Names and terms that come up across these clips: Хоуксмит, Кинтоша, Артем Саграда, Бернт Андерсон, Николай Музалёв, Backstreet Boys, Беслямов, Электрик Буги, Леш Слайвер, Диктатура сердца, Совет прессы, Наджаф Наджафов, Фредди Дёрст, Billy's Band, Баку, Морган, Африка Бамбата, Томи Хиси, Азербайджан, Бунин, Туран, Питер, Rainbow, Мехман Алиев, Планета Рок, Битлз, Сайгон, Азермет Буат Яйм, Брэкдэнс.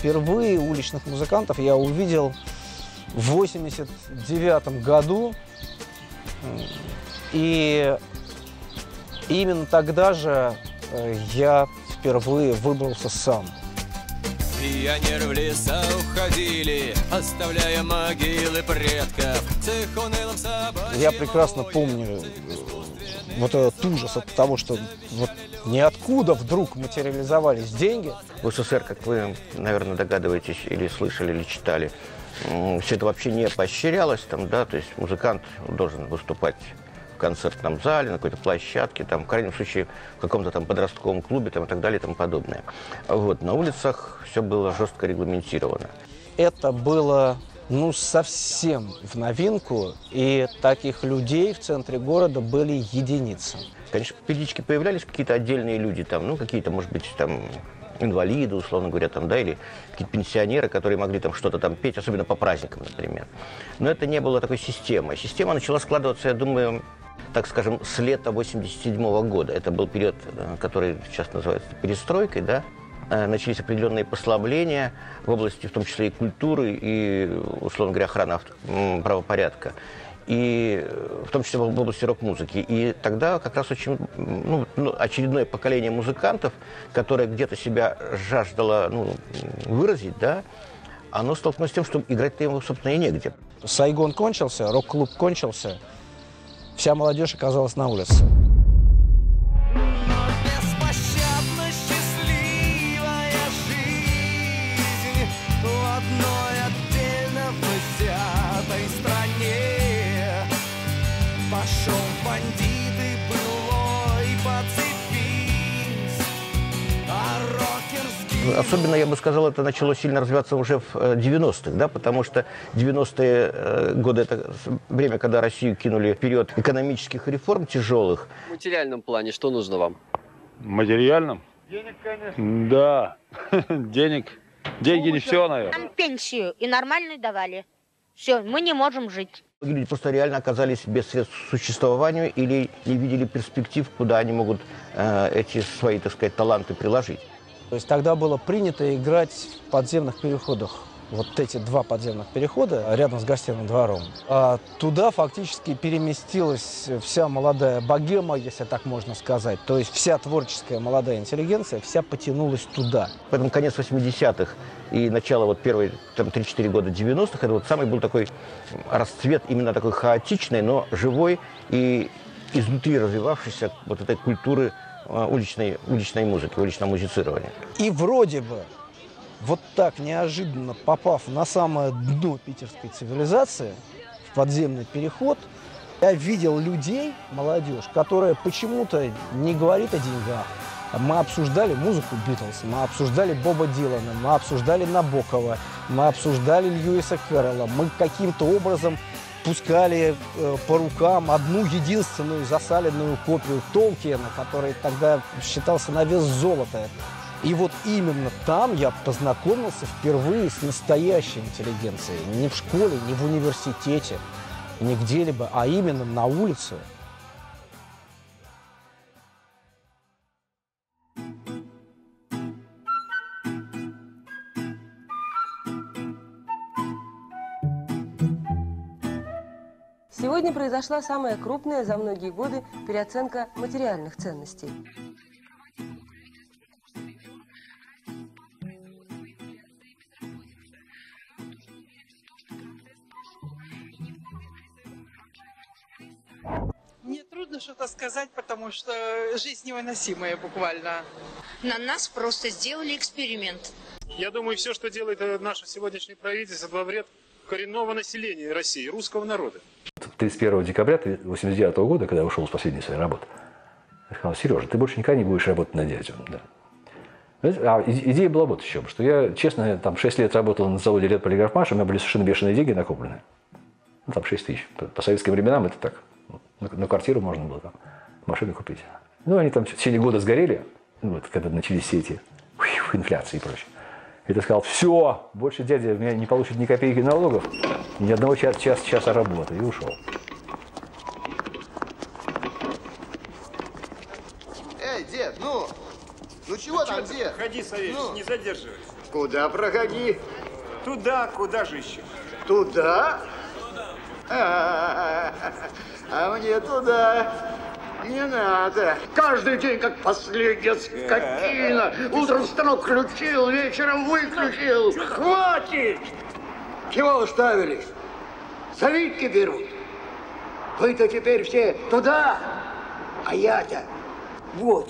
Впервые уличных музыкантов я увидел в 1989 году. И именно тогда же я впервые выбрался сам. Пионеры в леса уходили, оставляя могилы предков. Я прекрасно помню вот этот ужас от того, что вот ниоткуда вдруг материализовались деньги. В СССР, как вы, наверное, догадываетесь, или слышали, или читали, все это вообще не поощрялось, там, да, то есть музыкант должен выступать в концертном зале, на какой-то площадке, там, в крайнем случае, в каком-то там подростковом клубе, там, и так далее, и тому подобное. Вот, на улицах все было жестко регламентировано. Это было, ну, совсем в новинку, и таких людей в центре города были единицы. Конечно, периодически появлялись какие-то отдельные люди, там, ну, какие-то, может быть, там, инвалиды, условно говоря, там, да, или какие-то пенсионеры, которые могли там что-то там петь, особенно по праздникам, например. Но это не было такой системы. Система начала складываться, я думаю, так скажем, с лета 1987 года. Это был период, который сейчас называется перестройкой, да. Начались определенные послабления в области, в том числе и культуры, и, условно говоря, охраны правопорядка. И в том числе в области рок-музыки. И тогда как раз очень, ну, очередное поколение музыкантов, которое где-то себя жаждало, ну, выразить, да, оно столкнулось с тем, что играть-то ему, собственно, и негде. Сайгон кончился, рок-клуб кончился, вся молодежь оказалась на улице. Особенно, я бы сказал, это начало сильно развиваться уже в 90-х, да, потому что 90-е годы – это время, когда Россию кинули в период экономических реформ тяжелых. В материальном плане что нужно вам? В материальном? Денег, конечно. Да, денег. Деньги не все, наверное. Нам пенсию и нормально давали. Все, мы не можем жить. Люди просто реально оказались без средств к существованию или не видели перспектив, куда они могут эти свои, так сказать, таланты приложить. То есть тогда было принято играть в подземных переходах. Вот эти два подземных перехода рядом с гостиным двором. А туда фактически переместилась вся молодая богема, если так можно сказать. То есть вся творческая молодая интеллигенция вся потянулась туда. Поэтому конец 80-х и начало вот первые 3-4 года 90-х, это вот самый был такой расцвет именно такой хаотичный, но живой и изнутри развивавшейся вот этой культуры уличной музыки, уличного музицирования. И вроде бы, вот так неожиданно попав на самое дно питерской цивилизации, в подземный переход, я видел людей, молодежь, которая почему-то не говорит о деньгах. Мы обсуждали музыку Битлз, мы обсуждали Боба Дилана, мы обсуждали Набокова, мы обсуждали Льюиса Кэррола, мы каким-то образом пускали по рукам одну единственную засаленную копию Толкиена, который тогда считался на вес золота. И вот именно там я познакомился впервые с настоящей интеллигенцией. Не в школе, не в университете, не где-либо, а именно на улице. Сегодня произошла самая крупная за многие годы переоценка материальных ценностей. Мне трудно что-то сказать, потому что жизнь невыносимая буквально. На нас просто сделали эксперимент. Я думаю, все, что делает наше сегодняшнее правительство, во вред коренного населения России, русского народа. 31 декабря 1989 года, когда я ушел с последней своей работы, я сказал: Сережа, ты больше никогда не будешь работать на дядю. Да. А идея была вот в чем, что я, честно, там 6 лет работал на заводе «Лет Полиграфмаш», у меня были совершенно бешеные деньги накоплены. Ну, там 6 тысяч. По советским временам это так. На квартиру можно было там машину купить. Ну, они там в течение года сгорели, вот, когда начались все эти инфляции и прочее. И ты сказал: все, больше дядя у меня не получит ни копейки налогов, ни одного часа работы. И ушел. Эй, дед, ну чего там, дед? Ходи, Савельич, не задерживайся. Куда проходи? Туда, куда же еще? Туда? А мне туда не надо. Каждый день, как последняя скотина. Утром станок включил, вечером выключил. Хватит! Чего уставились? Завидки берут. Вы-то теперь все туда, а я-то вот.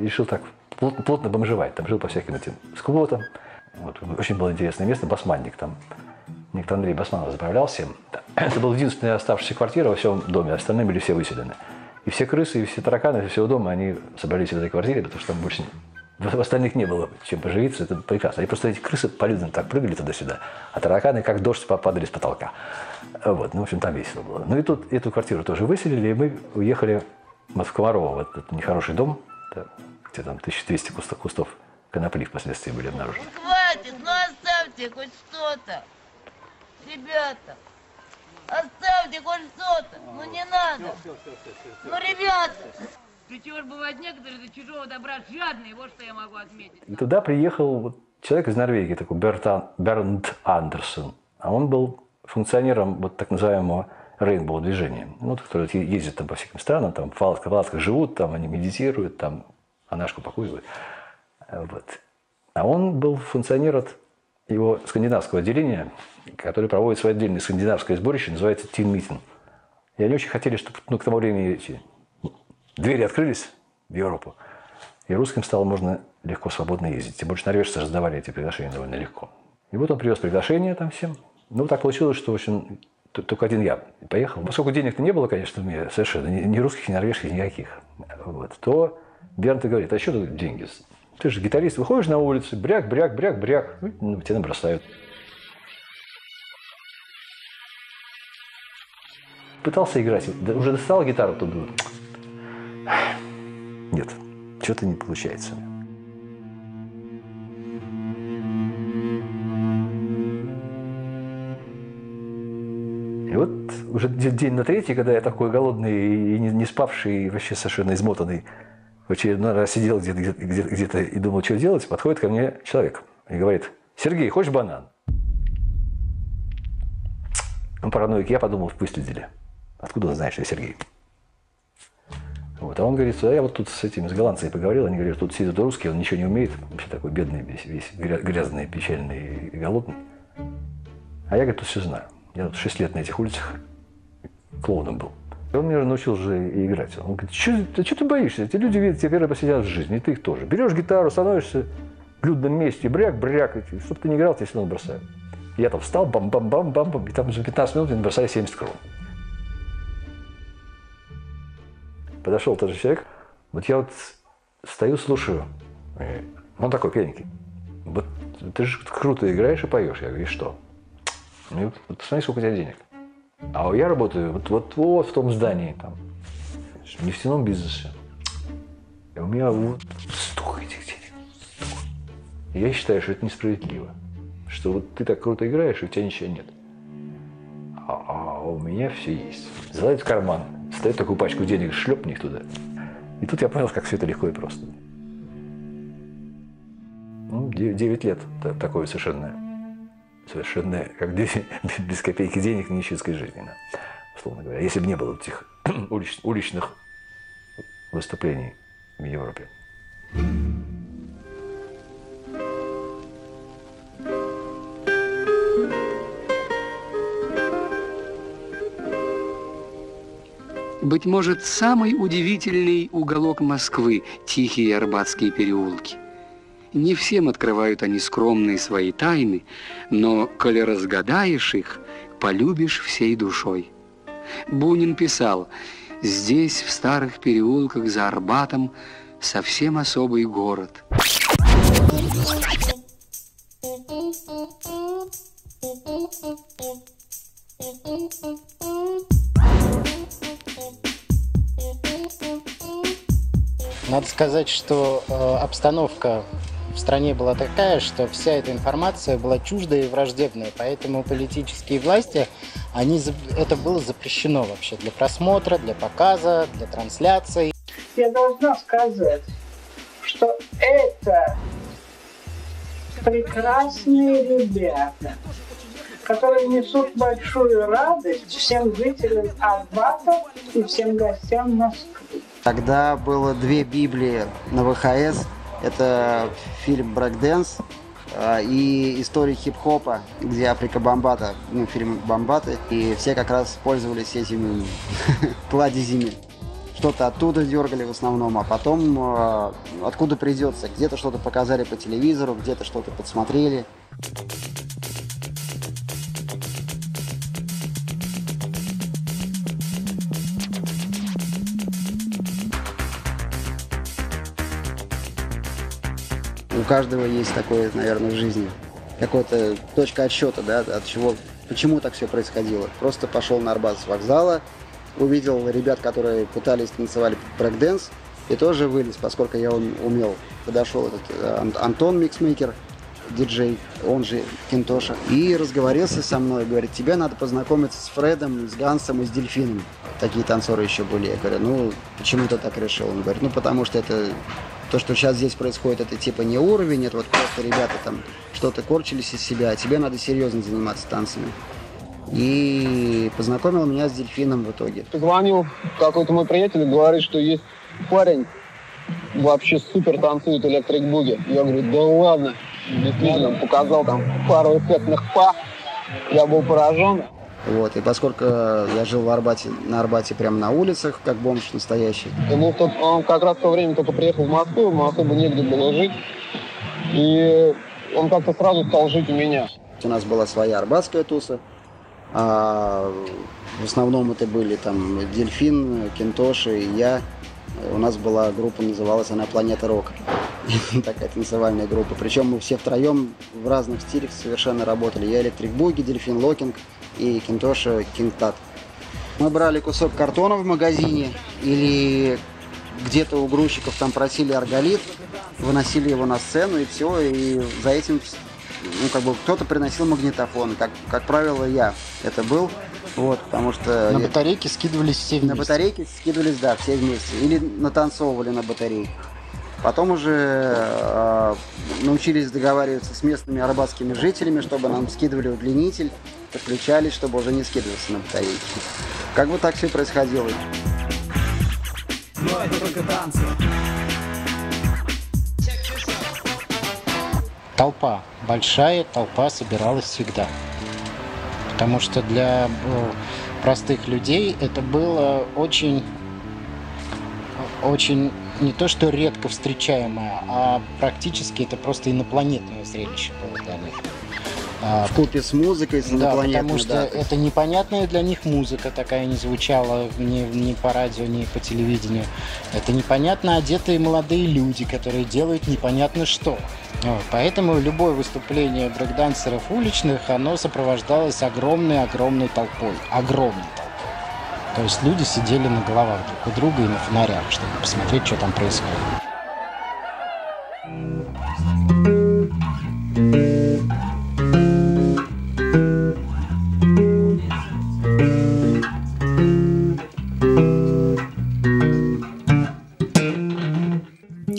Решил так плотно бомжевать. Там жил по всяким этим склотам. Вот, очень было интересное место, Басманник там. Никто Андрей Басманов заправлял всем. Это была единственная оставшаяся квартира во всем доме, остальные были все выселены. И все крысы, и все тараканы из всего дома, они собрались в этой квартире, потому что там больше в остальных не было чем поживиться, это прекрасно. Они просто, эти крысы полюдно так прыгали туда-сюда, а тараканы как дождь попадали с потолка. Вот, ну, в общем, там весело было. Ну и тут эту квартиру тоже выселили, и мы уехали вот в Комарово, вот этот нехороший дом, где там 1200 кустов конопли впоследствии были обнаружены. Ну, хватит, ну оставьте хоть что-то. Ребята, оставьте хоть что-то, ну не надо. Ну, ребята. Да чего ж бывает, некоторые до чужого добра жадные, вот что я могу отметить. И туда приехал вот человек из Норвегии, такой Бернт Андерсон. А он был функционером вот так называемого Rainbow движения. Вот, который ездит там по всяким странам, там в Владках живут, там они медитируют, там анашку покуривают. Вот. А он был функционер от его скандинавского отделения, которое проводит свое отдельное скандинавское сборище, называется Team Meeting. И они очень хотели, чтобы к тому времени эти двери открылись в Европу, и русским стало можно легко, свободно ездить. Тем больше норвежцы раздавали эти приглашения довольно легко. И вот он привез приглашение там всем. Ну, так получилось, что, в общем, только один я поехал. Поскольку денег-то не было, конечно, у меня совершенно, ни русских, ни норвежских, никаких, вот, то Бернт говорит: а что тут деньги? Ты же гитарист, выходишь на улицу, бряк, бряк, бряк, бряк, ну, тебя набросают. Пытался играть, уже достал гитару, тут был. Нет, что-то не получается. И вот уже день на третий, когда я такой голодный и не спавший, и вообще совершенно измотанный, в очередной раз сидел где-то и думал, что делать, подходит ко мне человек и говорит: Сергей, хочешь банан? Он параноик, я подумал, выследили. Откуда он знает, что я Сергей? Вот. А он говорит: я вот тут с этими, с голландцами поговорил, они говорят, тут сидят русские, он ничего не умеет, вообще такой бедный, весь грязный, печальный и голодный. А я, говорит, тут все знаю. Я тут 6 лет на этих улицах клоуном был. Он меня научил же и играть. Он говорит: что ты боишься? Эти люди видят, тебе первый посидят в жизни, и ты их тоже. Берешь гитару, становишься в людном месте, бряк-бряк, чтобы ты не играл, тебя все равно бросают. Я там встал, бам-бам-бам-бам-бам, и там за 15 минут мне бросали 70 крон. Подошел тот же человек, вот я вот стою, слушаю, он такой пьяненький: вот ты же круто играешь и поешь. Я говорю: и что? Ну, посмотри, сколько у тебя денег. А я работаю вот в том здании, там, в нефтяном бизнесе. И у меня вот столько этих денег. И я считаю, что это несправедливо. Что вот ты так круто играешь, и у тебя ничего нет. А у меня все есть. Залазит в карман, ставит такую пачку денег, шлепни их туда. И тут я понял, как все это легко и просто. Ну, 9 лет такое совершенно. Совершенно как без копейки денег нищенской жизни, да, условно говоря. Если бы не было этих уличных выступлений в Европе. Быть может, самый удивительный уголок Москвы – тихие арбатские переулки. Не всем открывают они скромные свои тайны, но, коли разгадаешь их, полюбишь всей душой. Бунин писал: «Здесь, в старых переулках за Арбатом, совсем особый город». Надо сказать, что обстановка в стране была такая, что вся эта информация была чуждая и враждебная, поэтому политические власти, это было запрещено вообще для просмотра, для показа, для трансляций. Я должна сказать, что это прекрасные ребята, которые несут большую радость всем жителям Арбата и всем гостям Москвы. Тогда было 2 Библии на ВХС. Это фильм «Брэкдэнс» и «История хип-хопа», где Африка Бамбата, ну, фильм «Бамбаты». И все как раз пользовались этими кладезями. Что-то оттуда дергали в основном, а потом откуда придется. Где-то что-то показали по телевизору, где-то что-то подсмотрели. У каждого есть такое, наверное, в жизни. Какая-то точка отсчета, да, от чего, почему так все происходило. Просто пошел на Арбат с вокзала, увидел ребят, которые пытались танцевали брэкдэнс, и тоже вылез, поскольку я умел. Подошел этот Антон, миксмейкер, диджей, он же Кинтоша, и разговорился со мной, говорит, тебе надо познакомиться с Фредом, с Гансом и с Дельфином. Такие танцоры еще были. Я говорю, ну, почему ты так решил? Он говорит, ну, потому что это... То, что сейчас здесь происходит, это типа не уровень, это вот просто ребята там что-то корчились из себя, а тебе надо серьезно заниматься танцами. И познакомил меня с Дельфином в итоге. Позвонил какой-то мой приятель и говорит, что есть парень, вообще супер танцует Электрик Буги. Я говорю, да ладно, действительно, показал там пару эффектных па, я был поражен. Вот, и поскольку я жил в Арбате, на Арбате прямо на улицах, как бомж настоящий. Он как раз в то время только приехал в Москву, ему особо негде было жить. И он как-то сразу стал жить у меня. У нас была своя арбатская туса. В основном это были там Дельфин, Кинтоша и я. У нас была группа, называлась она «Планета Рок». Такая танцевальная группа. Причем мы все втроем в разных стилях совершенно работали. Я Электрик Буги, Дельфин Локинг и Кинтоша Кингтат. Мы брали кусок картона в магазине или где-то у грузчиков там просили арголит, выносили его на сцену и все. И за этим, ну, как бы кто-то приносил магнитофон. Как правило, я это был. Вот, потому что... На батарейке скидывались все вместе. На батарейке скидывались, да, все вместе. Или натанцовывали на батарейке. Потом уже научились договариваться с местными арбатскими жителями, чтобы нам скидывали удлинитель, подключались, чтобы уже не скидываться на батарейке. Как бы так все происходило. Но это только танцы. Толпа. Большая толпа собиралась всегда. Потому что для простых людей это было очень не то что редко встречаемое, а практически это просто инопланетное зрелище было для них. Вкупе с музыкой, с инопланетной, да, потому что да, это непонятная для них музыка такая не звучала ни по радио, ни по телевидению. Это непонятно одетые молодые люди, которые делают непонятно что. Поэтому любое выступление брэкдансеров уличных, оно сопровождалось огромной-огромной толпой. Огромной толпой. То есть люди сидели на головах друг у друга и на фонарях, чтобы посмотреть, что там происходит.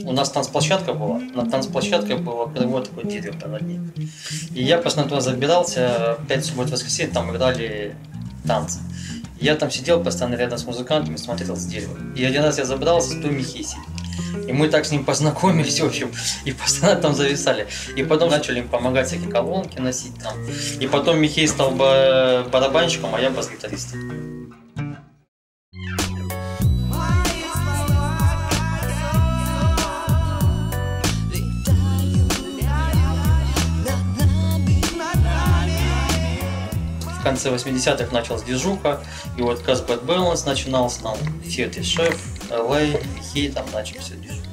У нас танцплощадка была. Над танцплощадкой было кривое такое дерево над ней. И я просто на то забирался. 5 суббот-воскресенье там играли танцы. Я там сидел постоянно рядом с музыкантами, смотрел с дерева. И один раз я забрался с Томи Хиси. И мы так с ним познакомились, в общем, и постоянно там зависали. И потом начали им помогать всякие колонки носить там. И потом Михей стал барабанщиком, а я бас-гитаристом. В конце 80-х началась движуха, и вот как раз Bad Balance начинался, там Фет и Шеф, Лей, Михей там начали все движуху.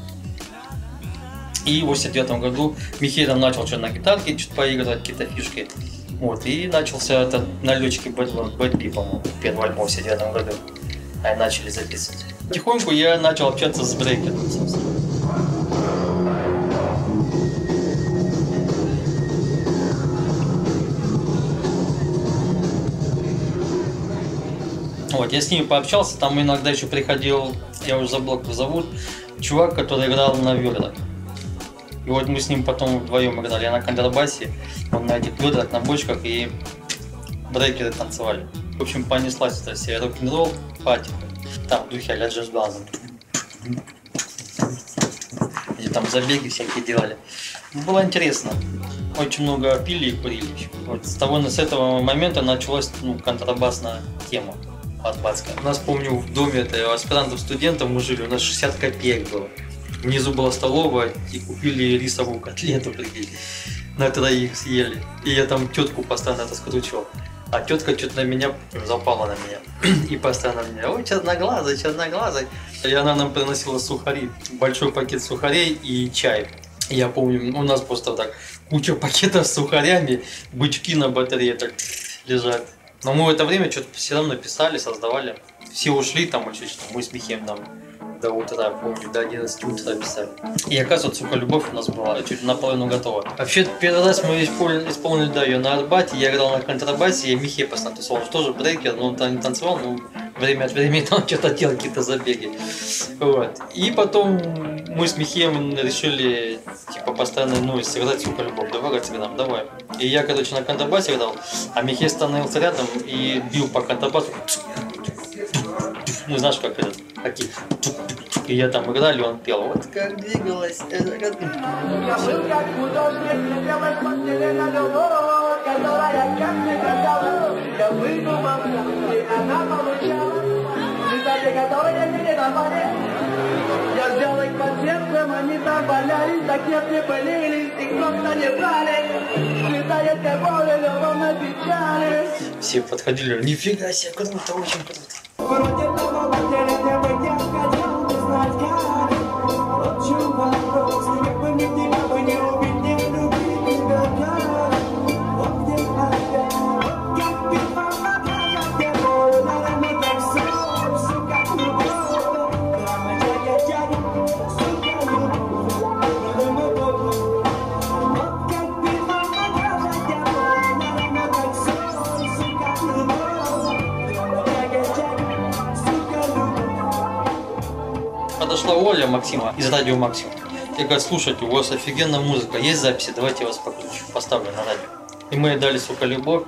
И в 89-м году Михей там начал что-то на гитарке что-то поигрывать, какие-то фишки. Вот, и начался этот налетчики Bad Би, по-моему, первый альбом в 89-м году. Они начали записывать. Потихоньку я начал общаться с брейкером, собственно. Вот, я с ними пообщался, там иногда еще приходил, я уже забыл, как зовут, чувак, который играл на вёрлах. И вот мы с ним потом вдвоем играли. Я на контрабасе, он на этих вёрлах, на бочках, и брейкеры танцевали. В общем, понеслась эта вся рок-н-ролл, пати. Там в духе а-ля джаз блаза. Где там забеги всякие делали. Было интересно. Очень много пили и курили. Вот с этого момента началась контрабасная тема арбатская. У нас, помню, в доме аспирантов-студентов мы жили, у нас 60 копеек было. Внизу была столовая, и купили рисовую котлету, прикинь, на троих съели. И я там тетку постоянно это скручивал. А тетка что-то на меня запала, на меня. И постоянно на меня: ой, черноглазый, черноглазый. И она нам приносила сухари, большой пакет сухарей и чай. Я помню, у нас просто так куча пакетов с сухарями, бычки на батарее так лежат. Но мы в это время что-то все равно написали, создавали. Все ушли там еще что-то, мы с Михеем там до утра, помню, до 11 утра писали. И оказывается, сука, любовь у нас была чуть наполовину готова. Вообще, первый раз мы исполнили ее на Арбате, я играл на контрабасе, и Михей постоянно тусовал, тоже брейкер, но он там не танцевал, но время от времени там что-то делал, какие-то забеги. Вот. И потом мы с Михеем решили, типа, постоянно, сыграть, сука, любовь, давай, нам, давай. И я, короче, на контрабасе играл, а Михей становился рядом и бил по контрабасу. Ну, знаешь, как это, такие. И я там играл, и он пел. Вот как двигалась. Я взял их под сердцем, они там валялись, так не болелись, и кто-то не брали. Летает ковали, ровно печали. Все подходили, нифига себе, круто, очень круто. Оля Максима из радио Максим. Я говорю: слушайте, у вас офигенная музыка, есть записи, давайте я вас покручу, поставлю на радио. И мы дали, сука, любовь,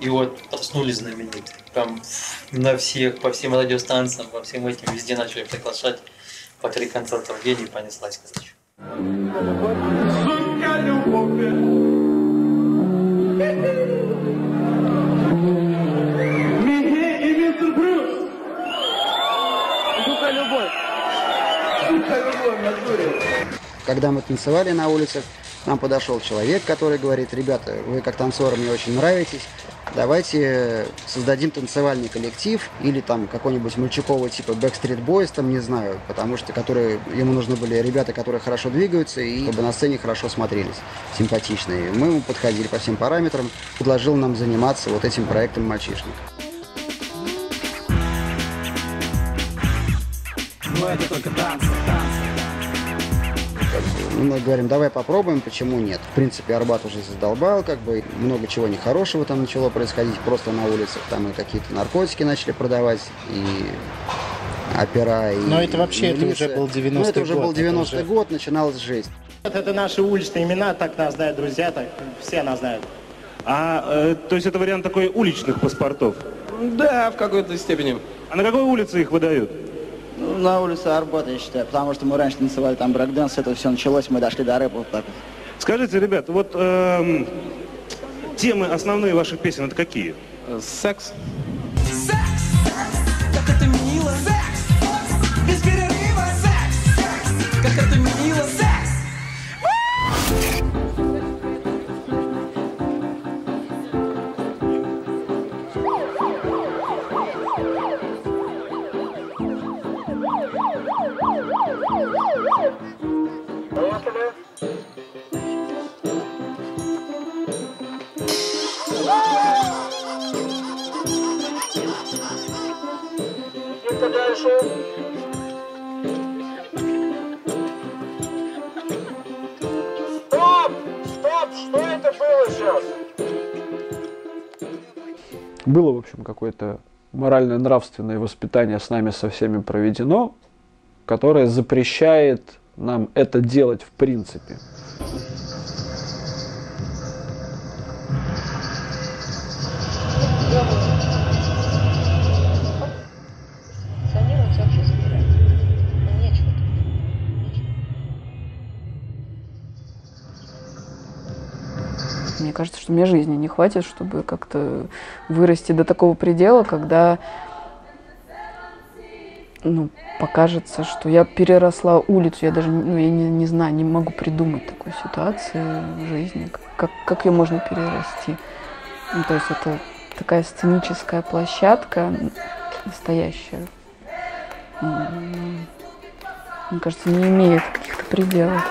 и вот проснулись знаменитые. Там на всех, по всем радиостанциям, по всем этим, везде начали приглашать. По 3 концерта в день и понеслась, короче. Сука, любовь. Когда мы танцевали на улицах, к нам подошел человек, который говорит: ребята, вы как танцоры мне очень нравитесь, давайте создадим танцевальный коллектив или там какой-нибудь мальчиковый типа Backstreet Boys, там не знаю, потому что ему нужны были ребята, которые хорошо двигаются и чтобы на сцене хорошо смотрелись, симпатичные. Мы ему подходили по всем параметрам, предложил нам заниматься вот этим проектом «Мальчишник». Но это только танцы. Мы говорим: давай попробуем, почему нет. В принципе, Арбат уже задолбал, много чего нехорошего там начало происходить, просто на улицах там и какие-то наркотики начали продавать, и опера, и... Но это вообще, это уже был 90-й год. Ну, это уже был 90-й год, начиналась жизнь. Это наши уличные имена, так нас знают друзья, так все нас знают. То есть это вариант такой уличных паспортов? Да, в какой-то степени. А на какой улице их выдают? Ну, на улице Арбата, я считаю, потому что мы раньше танцевали там брэкдэнс, это все началось, мы дошли до рэпа вот так вот. Скажите, ребят, вот темы основные ваших песен это какие? Секс. Секс! Как это мило! Секс! Без перерыва! Секс! Секс! Как это мило! Стоп! Стоп! Что это было сейчас? Было, в общем, какое-то морально-нравственное воспитание с нами со всеми проведено. которая запрещает нам это делать в принципе. Мне кажется, что мне жизни не хватит, чтобы как-то вырасти до такого предела, когда, ну, покажется, что я переросла улицу. Я даже, ну, я не знаю, не могу придумать такой ситуации в жизни, как ее можно перерасти. Ну, то есть это такая сценическая площадка настоящая, мне кажется, не имеет каких-то пределов.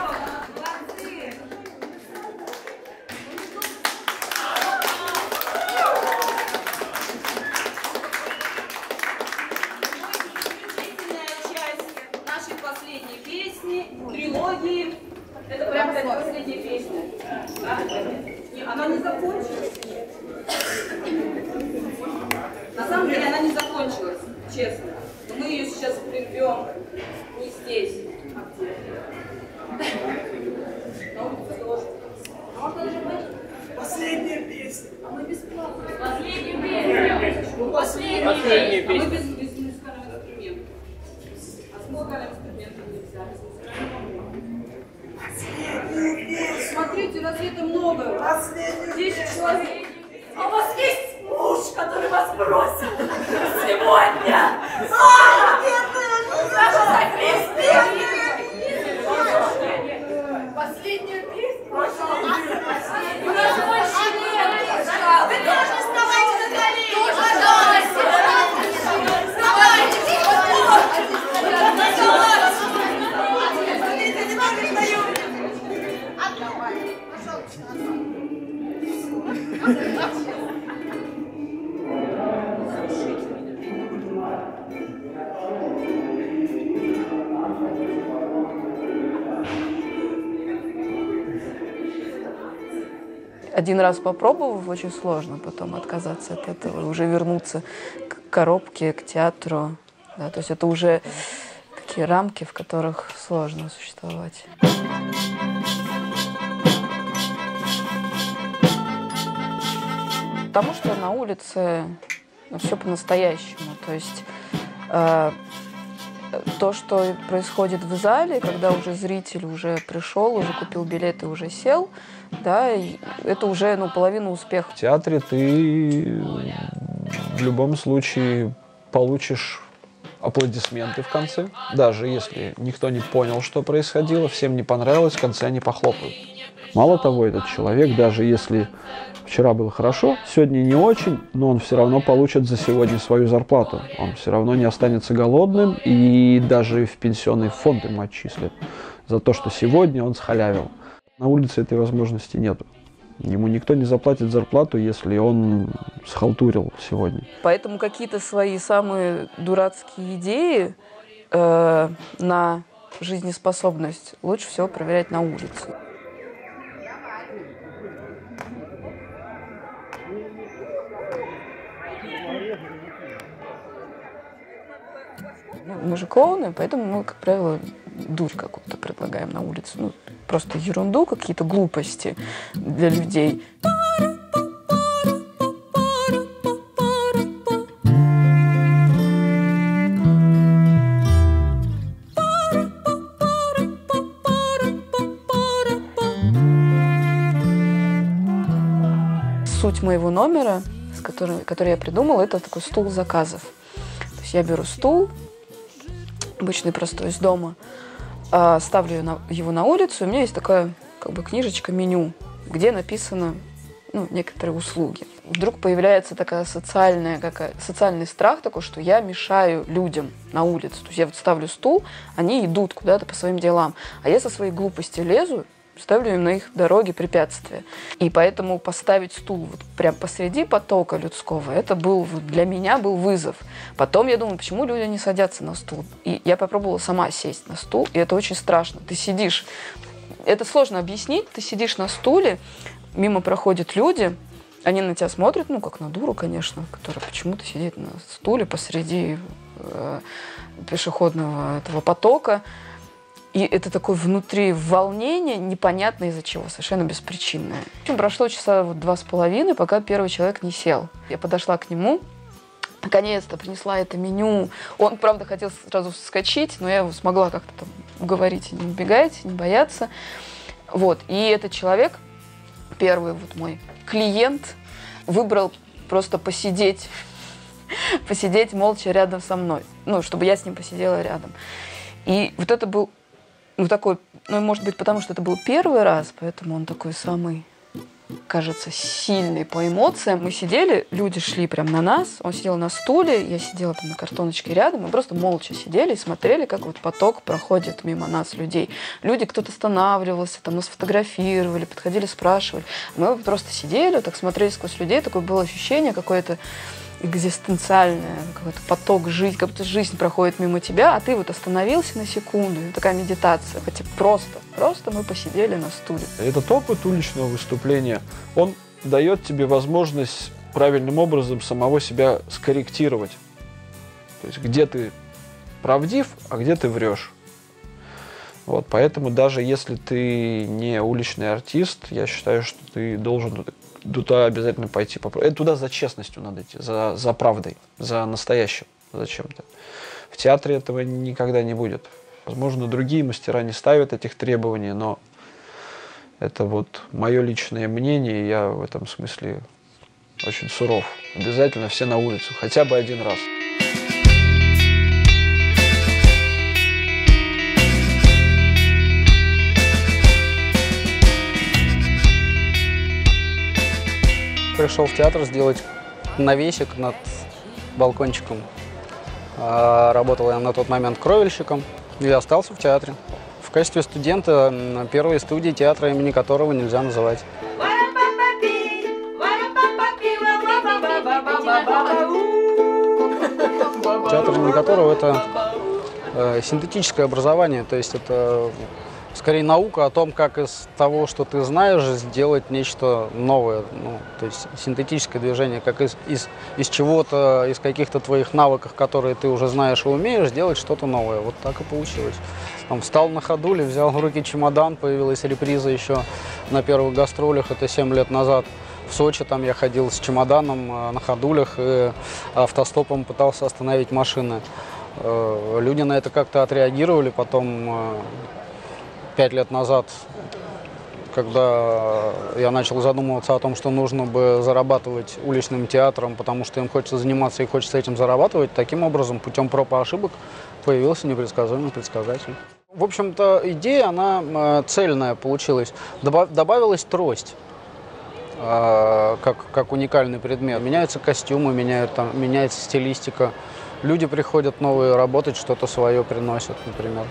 Один раз попробовав, очень сложно потом отказаться от этого, уже вернуться к коробке, к театру. Да, то есть это уже такие рамки, в которых сложно существовать. Потому что на улице все по-настоящему. То есть то, что происходит в зале, когда уже зритель уже пришел, уже купил билет и уже сел, да, и это уже, ну, половина успеха. В театре ты в любом случае получишь аплодисменты в конце. Даже если никто не понял, что происходило, всем не понравилось, в конце они похлопают. Мало того, этот человек, даже если вчера было хорошо, сегодня не очень, но он все равно получит за сегодня свою зарплату. Он все равно не останется голодным, и даже в пенсионный фонд ему отчислят за то, что сегодня он схалявил. На улице этой возможности нет. Ему никто не заплатит зарплату, если он схалтурил сегодня. Поэтому какие-то свои самые дурацкие идеи на жизнеспособность лучше всего проверять на улице. Мы же клоуны, поэтому мы, как правило, дурь какую-то предлагаем на улице. Ну, просто ерунду, какие-то глупости для людей. Суть моего номера, который я придумала, это такой стул заказов. То есть я беру стул, обычный простой, из дома, ставлю его на улицу, и у меня есть такая, как бы, книжечка-меню, где написано, ну, некоторые услуги. Вдруг появляется такая социальный страх такой, что я мешаю людям на улице. То есть я вот ставлю стул, они идут куда-то по своим делам, а я со своей глупости лезу, ставлю им на их дороге препятствия. И поэтому поставить стул вот прям посреди потока людского, это был, для меня был вызов. Потом я думаю, почему люди не садятся на стул? И я попробовала сама сесть на стул, и это очень страшно. Ты сидишь, это сложно объяснить, ты сидишь на стуле, мимо проходят люди, они на тебя смотрят, ну, как на дуру, конечно, которая почему-то сидит на стуле посреди пешеходного этого потока. И это такое внутри волнение, непонятно из-за чего, совершенно беспричинное. В общем, прошло часа 2,5, пока первый человек не сел. Я подошла к нему, наконец-то принесла это меню. Он, правда, хотел сразу вскочить, но я его смогла как-то там уговорить, не убегать, не бояться. Вот. И этот человек, первый вот мой клиент, выбрал просто посидеть молча рядом со мной. Ну, чтобы я с ним посидела рядом. И вот это был, ну, такой, ну, может быть, потому что это был первый раз, поэтому он такой самый, кажется, сильный по эмоциям. Мы сидели, люди шли прямо на нас, он сидел на стуле, я сидела там на картоночке рядом, мы просто молча сидели и смотрели, как вот поток проходит мимо нас людей. Люди, кто-то останавливался, там нас фотографировали, подходили, спрашивали. Мы просто сидели, вот так смотрели сквозь людей, такое было ощущение какое-то экзистенциальное, какой-то поток жизни, как будто жизнь проходит мимо тебя, а ты вот остановился на секунду. Это такая медитация, хотя просто мы посидели на стуле. Этот опыт уличного выступления, он дает тебе возможность правильным образом самого себя скорректировать. То есть где ты правдив, а где ты врешь. Вот, поэтому даже если ты не уличный артист, я считаю, что ты должен туда обязательно пойти. Туда за честностью надо идти, за правдой, за настоящим, за чем-то. В театре этого никогда не будет. Возможно, другие мастера не ставят этих требований, но это вот мое личное мнение, и я в этом смысле очень суров. Обязательно все на улицу, хотя бы один раз. Пришел в театр сделать навесик над балкончиком. Работал я на тот момент кровельщиком и остался в театре. В качестве студента первой студии театра, имени которого нельзя называть. Театр, имени которого это синтетическое образование, то есть это скорее наука о том, как из того, что ты знаешь, сделать нечто новое. Ну, то есть синтетическое движение, как из чего-то, из каких-то твоих навыков, которые ты уже знаешь и умеешь, сделать что-то новое. Вот так и получилось. Там встал на ходуле, взял в руки чемодан, появилась реприза еще на первых гастролях, это 7 лет назад. В Сочи там я ходил с чемоданом на ходулях и автостопом пытался остановить машины. Люди на это как-то отреагировали, потом... 5 лет назад, когда я начал задумываться о том, что нужно бы зарабатывать уличным театром, потому что им хочется заниматься и хочется этим зарабатывать, таким образом, путем проб и ошибок, появился непредсказуемый предсказатель. В общем-то, идея, она цельная получилась. Добавилась трость, как уникальный предмет. Меняются костюмы, меняется стилистика. Люди приходят новые работать, что-то свое приносят, например.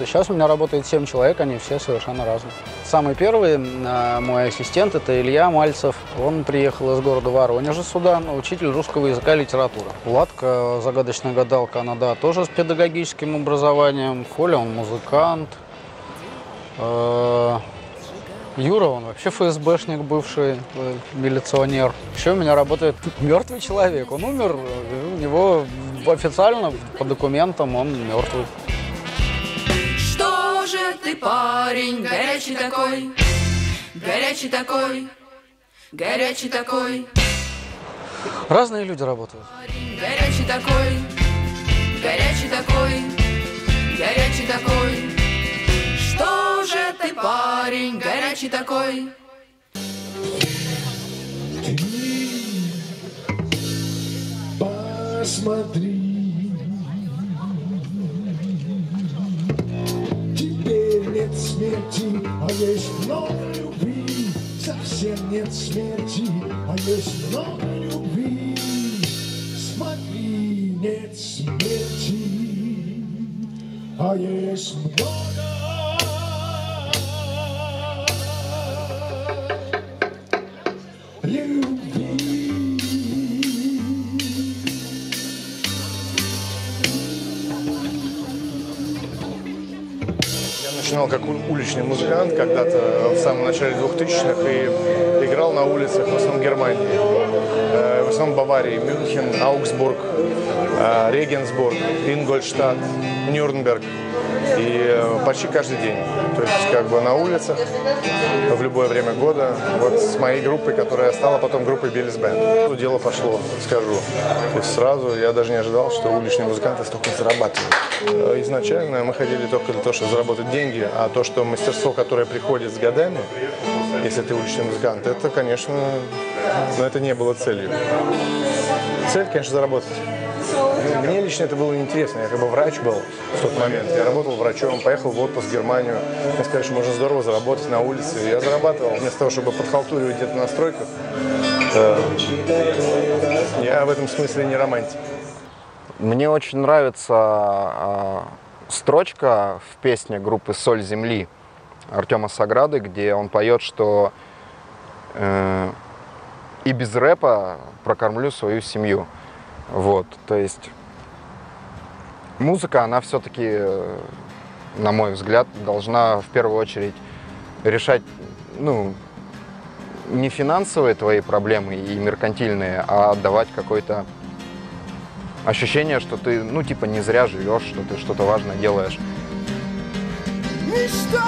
Сейчас у меня работает 7 человек, они все совершенно разные. Самый первый мой ассистент – это Илья Мальцев. Он приехал из города Воронежа сюда, учитель русского языка и литературы. Владка, загадочная гадалка, она, да, тоже с педагогическим образованием. Коля, он музыкант. Юра, он вообще ФСБшник бывший, милиционер. Еще у меня работает мертвый человек. Он умер, у него официально по документам он мертвый. Ты парень горячий такой, горячий такой, горячий такой. Разные люди работают. Горячий такой, горячий такой, горячий такой. Что же ты, парень горячий такой? Посмотри. Нет смерти, а есть много любви. Совсем нет смерти, а есть много любви. Смотри, нет смерти, а есть много любви. Я начинал как уличный музыкант когда-то в самом начале 2000-х и играл на улицах в основном Германии, в основном Баварии, Мюнхен, Аугсбург, Регенсбург, Ингольштадт, Нюрнберг. И почти каждый день, то есть как бы на улицах, в любое время года, вот с моей группой, которая стала потом группой Billy's Band. Дело пошло, скажу. То есть сразу я даже не ожидал, что уличные музыканты столько зарабатывают. Изначально мы ходили только для того, чтобы заработать деньги, а то, что мастерство, которое приходит с годами, если ты уличный музыкант, это, конечно, но это не было целью. Цель, конечно, заработать. Мне лично это было неинтересно. Я как бы врач был в тот момент. Я работал врачом, поехал в отпуск в Германию. Мне сказали, что можно здорово заработать на улице. Я зарабатывал. Вместо того, чтобы подхалтуривать где-то на стройках, я в этом смысле не романтик. Мне очень нравится строчка в песне группы «Соль земли» Артема Саграды, где он поет, что «И без рэпа прокормлю свою семью». Вот, то есть музыка, она все-таки, на мой взгляд, должна в первую очередь решать, ну, не финансовые твои проблемы и меркантильные, а давать какое-то ощущение, что ты, ну, типа, не зря живешь, что ты что-то важное делаешь. Мечта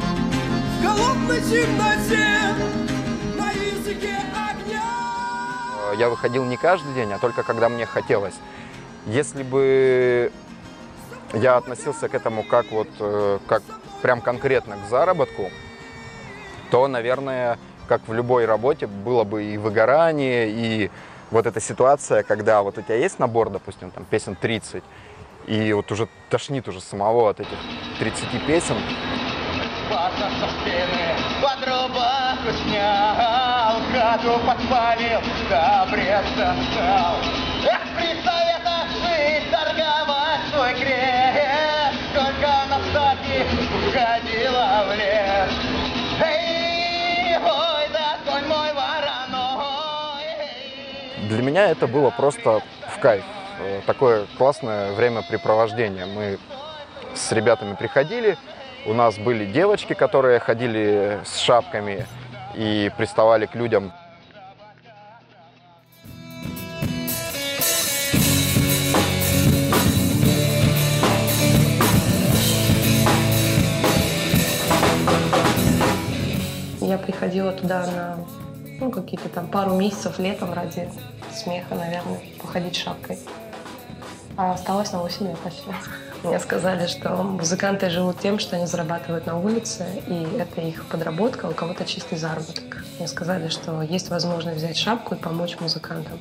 в голодной темноте. Я выходил не каждый день, а только когда мне хотелось. Если бы я относился к этому как вот, как прям конкретно к заработку, то, наверное, как в любой работе, было бы и выгорание, и вот эта ситуация, когда вот у тебя есть набор, допустим, там песен 30, и вот уже тошнит уже самого от этих 30 песен. Каду подпалил, да бред достал. Эх, при советах жить, торговать свой грех. Только на вставке уходила в лес. Эй, ой, да конь мой вороной. Для меня это было просто в кайф. Такое классное времяпрепровождение. Мы с ребятами приходили, у нас были девочки, которые ходили с шапками и приставали к людям. Я приходила туда на какие-то там пару месяцев летом ради смеха, наверное, походить шапкой. А осталось на 8 лет почти. Мне сказали, что музыканты живут тем, что они зарабатывают на улице, и это их подработка, у кого-то чистый заработок. Мне сказали, что есть возможность взять шапку и помочь музыкантам.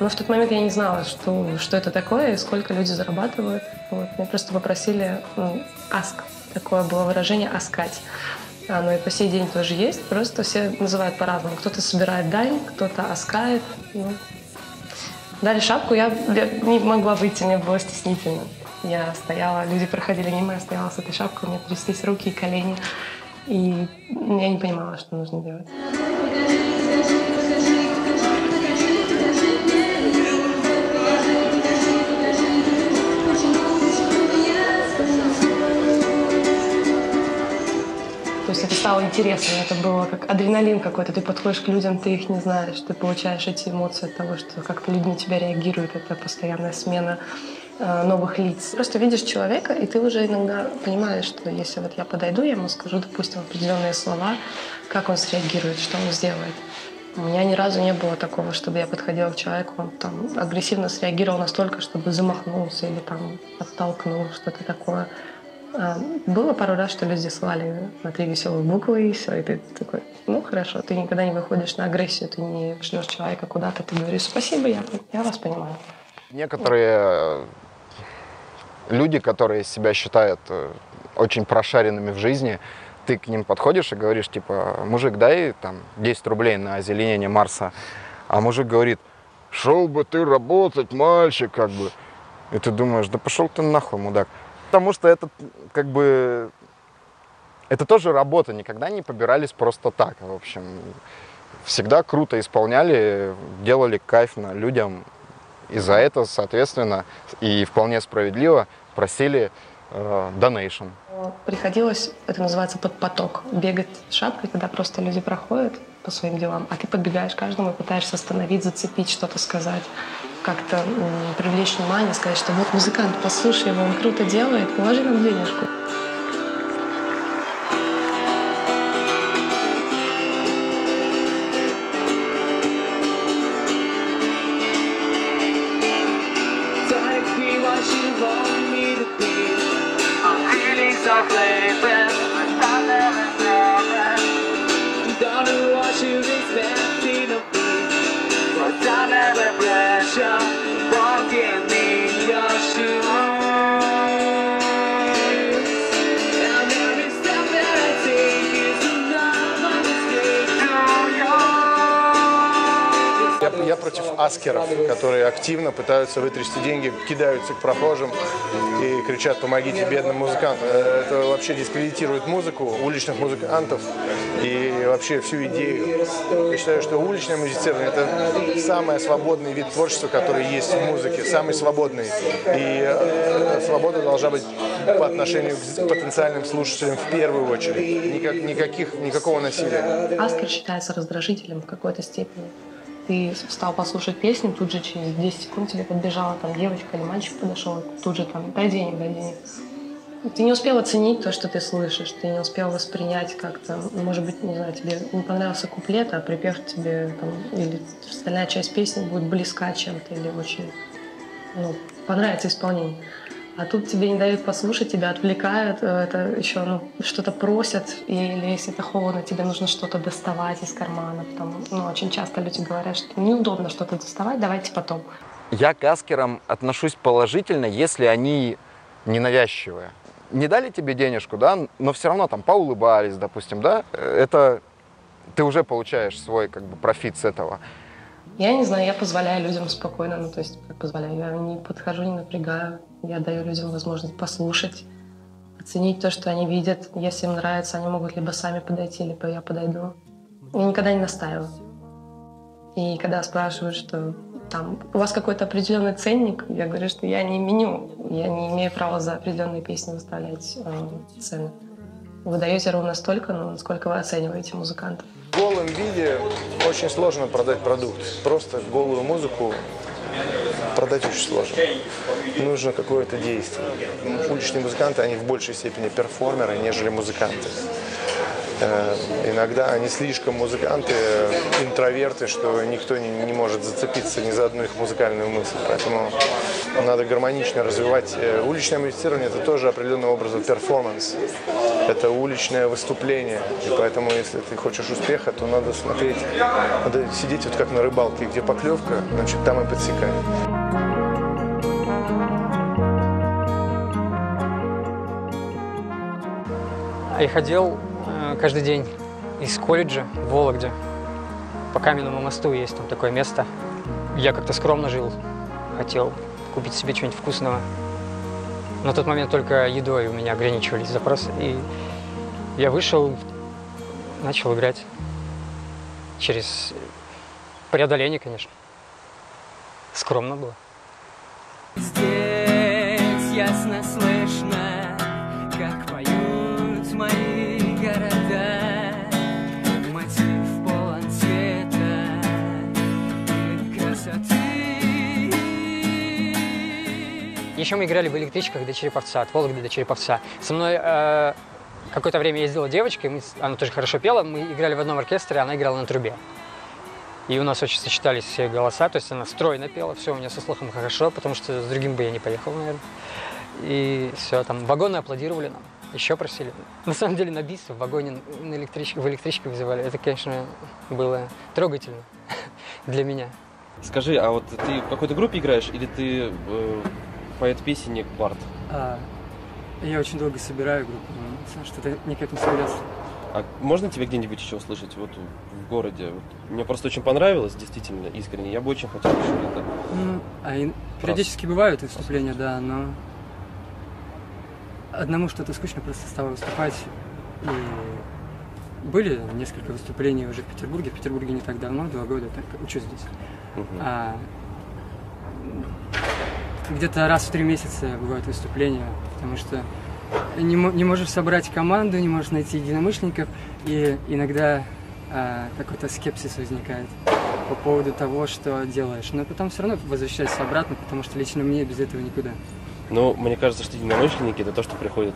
Но в тот момент я не знала, что это такое и сколько люди зарабатывают. Вот. Меня просто попросили «аск». Такое было выражение «аскать». Оно и по сей день тоже есть, просто все называют по-разному. Кто-то собирает дань, кто-то аскает. Ну. Дали шапку, я не могла выйти, мне было стеснительно. Я стояла, люди проходили мимо, я стояла с этой шапкой, у меня тряслись руки и колени. И я не понимала, что нужно делать. То есть это стало интересно, это было как адреналин какой-то. Ты подходишь к людям, ты их не знаешь, ты получаешь эти эмоции от того, что как-то люди на тебя реагируют. Это постоянная смена новых лиц. Просто видишь человека, и ты уже иногда понимаешь, что если вот я подойду, я ему скажу, допустим, определенные слова, как он среагирует, что он сделает. У меня ни разу не было такого, чтобы я подходила к человеку, он там агрессивно среагировал настолько, чтобы замахнулся или там оттолкнул, что-то такое. Было пару раз, что люди слали на 3 веселые буквы, и все, и ты такой, ну хорошо, ты никогда не выходишь на агрессию, ты не шлешь человека куда-то, ты говоришь спасибо, я вас понимаю. Некоторые люди, которые себя считают очень прошаренными в жизни, ты к ним подходишь и говоришь, типа, мужик, дай там 10 рублей на озеленение Марса, а мужик говорит, шел бы ты работать, мальчик, как бы, и ты думаешь, да пошел ты нахуй, мудак. Потому что это, как бы, это тоже работа, никогда не побирались просто так, в общем. Всегда круто исполняли, делали кайф на людям, И за это, соответственно, и вполне справедливо просили донейшн. Приходилось, это называется, под поток. Бегать шапкой, когда просто люди проходят по своим делам, а ты подбегаешь к каждому и пытаешься остановить, зацепить, что-то сказать, как-то привлечь внимание, сказать, что вот музыкант, послушай его, он круто делает, положи нам денежку. Я против аскеров, которые активно пытаются вытрясти деньги, кидаются к прохожим и кричат «помогите бедным музыкантам». Это вообще дискредитирует музыку, уличных музыкантов и вообще всю идею. Я считаю, что уличное музицирование – это самый свободный вид творчества, который есть в музыке, самый свободный. И свобода должна быть по отношению к потенциальным слушателям в первую очередь. Никакого насилия. Аскер считается раздражителем в какой-то степени. Ты встал послушать песню, тут же через 10 секунд тебе подбежала там девочка или мальчик подошел, тут же там «дай денег, дай денег». Ты не успел оценить то, что ты слышишь, ты не успел воспринять как-то, может быть, не знаю, тебе не понравился куплет, а припев тебе там, или остальная часть песни будет близка чем-то или очень, понравится исполнение. А тут тебе не дают послушать, тебя отвлекают, это еще что-то просят, или если это холодно, тебе нужно что-то доставать из кармана. Потому, очень часто люди говорят, что неудобно что-то доставать, давайте потом. Я к аскерам отношусь положительно, если они ненавязчивые. Не дали тебе денежку, да, но все равно там поулыбались, допустим, да, это ты уже получаешь свой профит с этого. Я не знаю, я позволяю людям спокойно, я не подхожу, не напрягаю. Я даю людям возможность послушать, оценить то, что они видят. Если им нравится, они могут либо сами подойти, либо я подойду. Я никогда не настаиваю. И когда спрашивают, что там у вас какой-то определенный ценник, я говорю, что я не меню, я не имею права за определенные песни выставлять цены. Вы даете ровно столько, насколько вы оцениваете музыкантов. В голом виде очень сложно продать продукт. Просто голую музыку продать очень сложно. Нужно какое-то действие. Уличные музыканты, они в большей степени перформеры, нежели музыканты. Иногда они слишком музыканты, интроверты, что никто не может зацепиться ни за одну их музыкальную мысль. Поэтому надо гармонично развивать. Уличное музицирование – это тоже определенного образа перформанс. Это уличное выступление. И поэтому, если ты хочешь успеха, то надо смотреть, надо сидеть вот как на рыбалке, где поклевка, значит, там и подсекай. Я ходил каждый день из колледжа в Вологде. По Каменному мосту есть там такое место. Я как-то скромно жил, хотел купить себе чего-нибудь вкусного. На тот момент только едой у меня ограничивались запросы. И я вышел, начал играть. Через преодоление, конечно. Скромно было. Здесь ясно слышно, как поют мои города, мотив полон цвета и красоты. Еще мы играли в электричках до Череповца, от Вологды до Череповца. Со мной какое-то время ездила девочка, она тоже хорошо пела, мы играли в одном оркестре, она играла на трубе. И у нас очень сочетались все голоса, то есть она стройно пела, все у меня со слухом хорошо, потому что с другим бы я не поехал, наверное. И все, там вагоны аплодировали нам. Еще просили. На самом деле на бис в вагоне в электричке вызывали. Это, конечно, было трогательно для меня. Скажи, а вот ты в какой-то группе играешь или ты поэт-песенник, бард? Я очень долго собираю группу, но что-то никак не собирался. А можно тебя где-нибудь еще услышать вот в городе? Вот. Мне просто очень понравилось, действительно, искренне. Я бы очень хотел еще это. Периодически бывают выступления, да, но... Одному что-то скучно просто стало выступать, и были несколько выступлений уже в Петербурге не так давно, 2 года, так учусь здесь. где-то раз в 3 месяца бывают выступления, потому что не можешь собрать команду, не можешь найти единомышленников, и иногда какой-то скепсис возникает по поводу того, что делаешь. Но потом все равно возвращаешься обратно, потому что лично мне без этого никуда. Ну, мне кажется, что единомышленники – это то, что приходит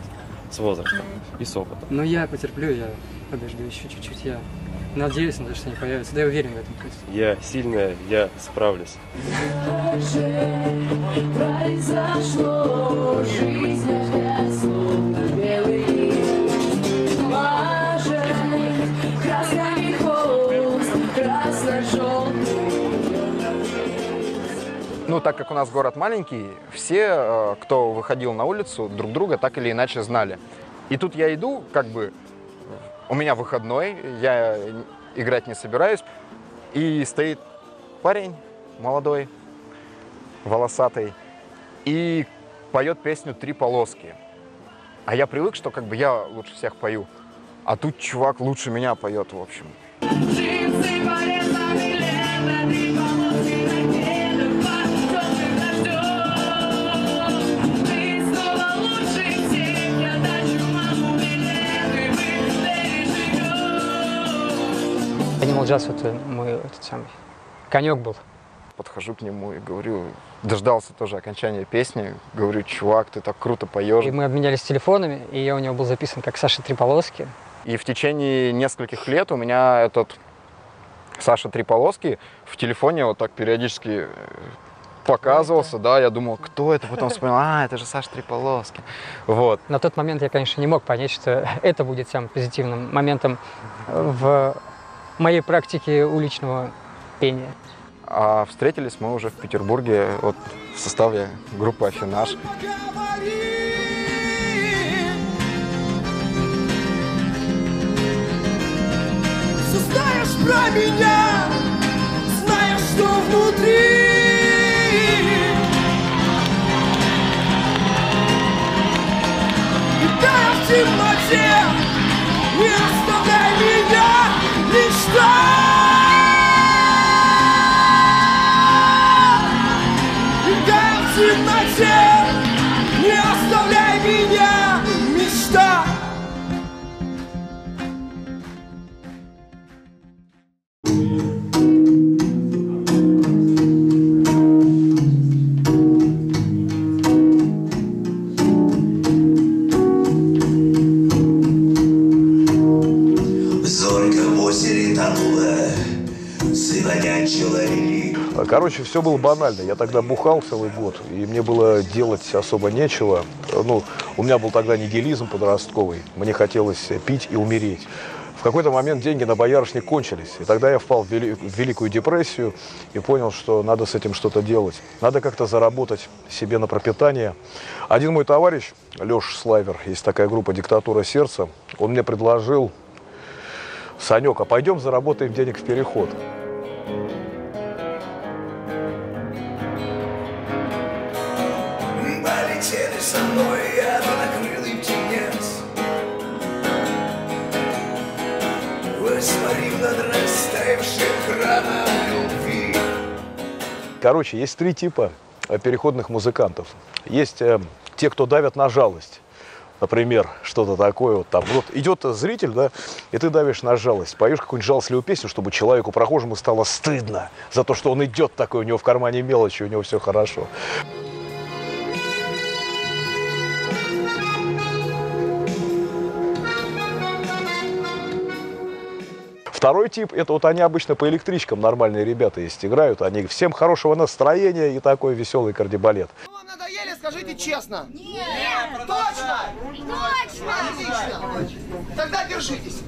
с возрастом и с опытом. Ну, я потерплю, я подожду еще чуть-чуть, я надеюсь на то, что они появятся, да я уверен в этом. Я сильная, я справлюсь. Ну, так как у нас город маленький, все, кто выходил на улицу, друг друга так или иначе знали. И тут я иду, как бы, у меня выходной, я играть не собираюсь, и стоит парень молодой, волосатый, и поет песню «Три полоски». А я привык, что как бы я лучше всех пою, а тут чувак лучше меня поет, в общем. Animal Jazz — это мой этот самый конек был. Подхожу к нему и говорю, дождался тоже окончания песни, говорю, чувак, ты так круто поешь. И мы обменялись телефонами, и я у него был записан как Саша Триполоски. И в течение нескольких лет у меня этот Саша Триполоски в телефоне вот так периодически показывался, да, я думал, кто это, потом вспомнил, это же Саша Триполоски, вот. На тот момент я, конечно, не мог понять, что это будет самым позитивным моментом в моей практике уличного пения. А встретились мы уже в Петербурге вот, в составе группы «Аффинаж». Все знаешь про меня, знаешь, что внутри. И тая в темноте, не оставляй меня, мечта. Не оставляй меня, мечта! Короче, все было банально. Я тогда бухал целый год, и мне было делать особо нечего. Ну, у меня был тогда нигилизм подростковый. Мне хотелось пить и умереть. В какой-то момент деньги на боярышник кончились. И тогда я впал в великую депрессию и понял, что надо с этим что-то делать. Надо как-то заработать себе на пропитание. Один мой товарищ, Леш Слайвер, есть такая группа «Диктатура сердца», он мне предложил: «Санек, а пойдем заработаем денег в переход». Со мной однокрылый птенец, воспарив над растаявшим краном любви. Короче, есть 3 типа переходных музыкантов. Есть те, кто давят на жалость. Например, что-то такое вот там. Вот идет зритель, да, и ты давишь на жалость. Поешь какую-нибудь жалостливую песню, чтобы человеку прохожему стало стыдно за то, что он идет такой, у него в кармане мелочи, у него все хорошо. Второй тип, это вот они обычно по электричкам, нормальные ребята есть, играют, они всем хорошего настроения и такой веселый кардебалет. Ну, вам надоели, скажите честно. Нет! Нет, точно! Точно! Отлично! Тогда держитесь.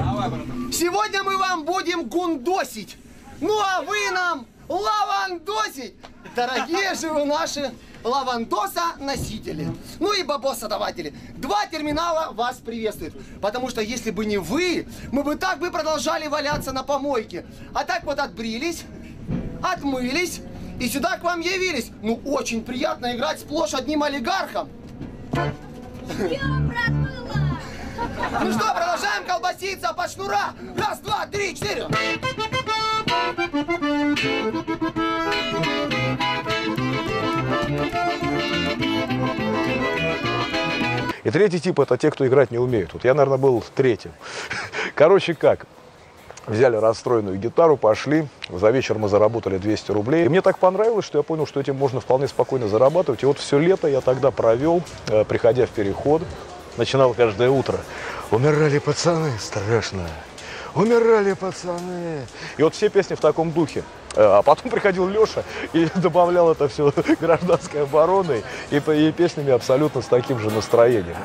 Давай, братан. Сегодня мы вам будем гундосить, ну а вы нам лавандосить. Дорогие же вы наши лавандоса-носители, ну и бабосодаватели. 2 терминала вас приветствуют, потому что если бы не вы, мы бы так бы продолжали валяться на помойке. А так вот отбрились, отмылись и сюда к вам явились. Ну, очень приятно играть сплошь одним олигархом. Ну что, продолжаем колбаситься под шнура. 1, 2, 3, 4. И третий тип – это те, кто играть не умеют. Вот я, наверное, был третьим. Короче, как? Взяли расстроенную гитару, пошли. За вечер мы заработали 200 рублей. И мне так понравилось, что я понял, что этим можно вполне спокойно зарабатывать. И вот все лето я тогда провел, приходя в переход. Начинал каждое утро. Умирали пацаны, страшно. Умирали пацаны. И вот все песни в таком духе. А потом приходил Леша и добавлял это все гражданской обороной и песнями абсолютно с таким же настроением.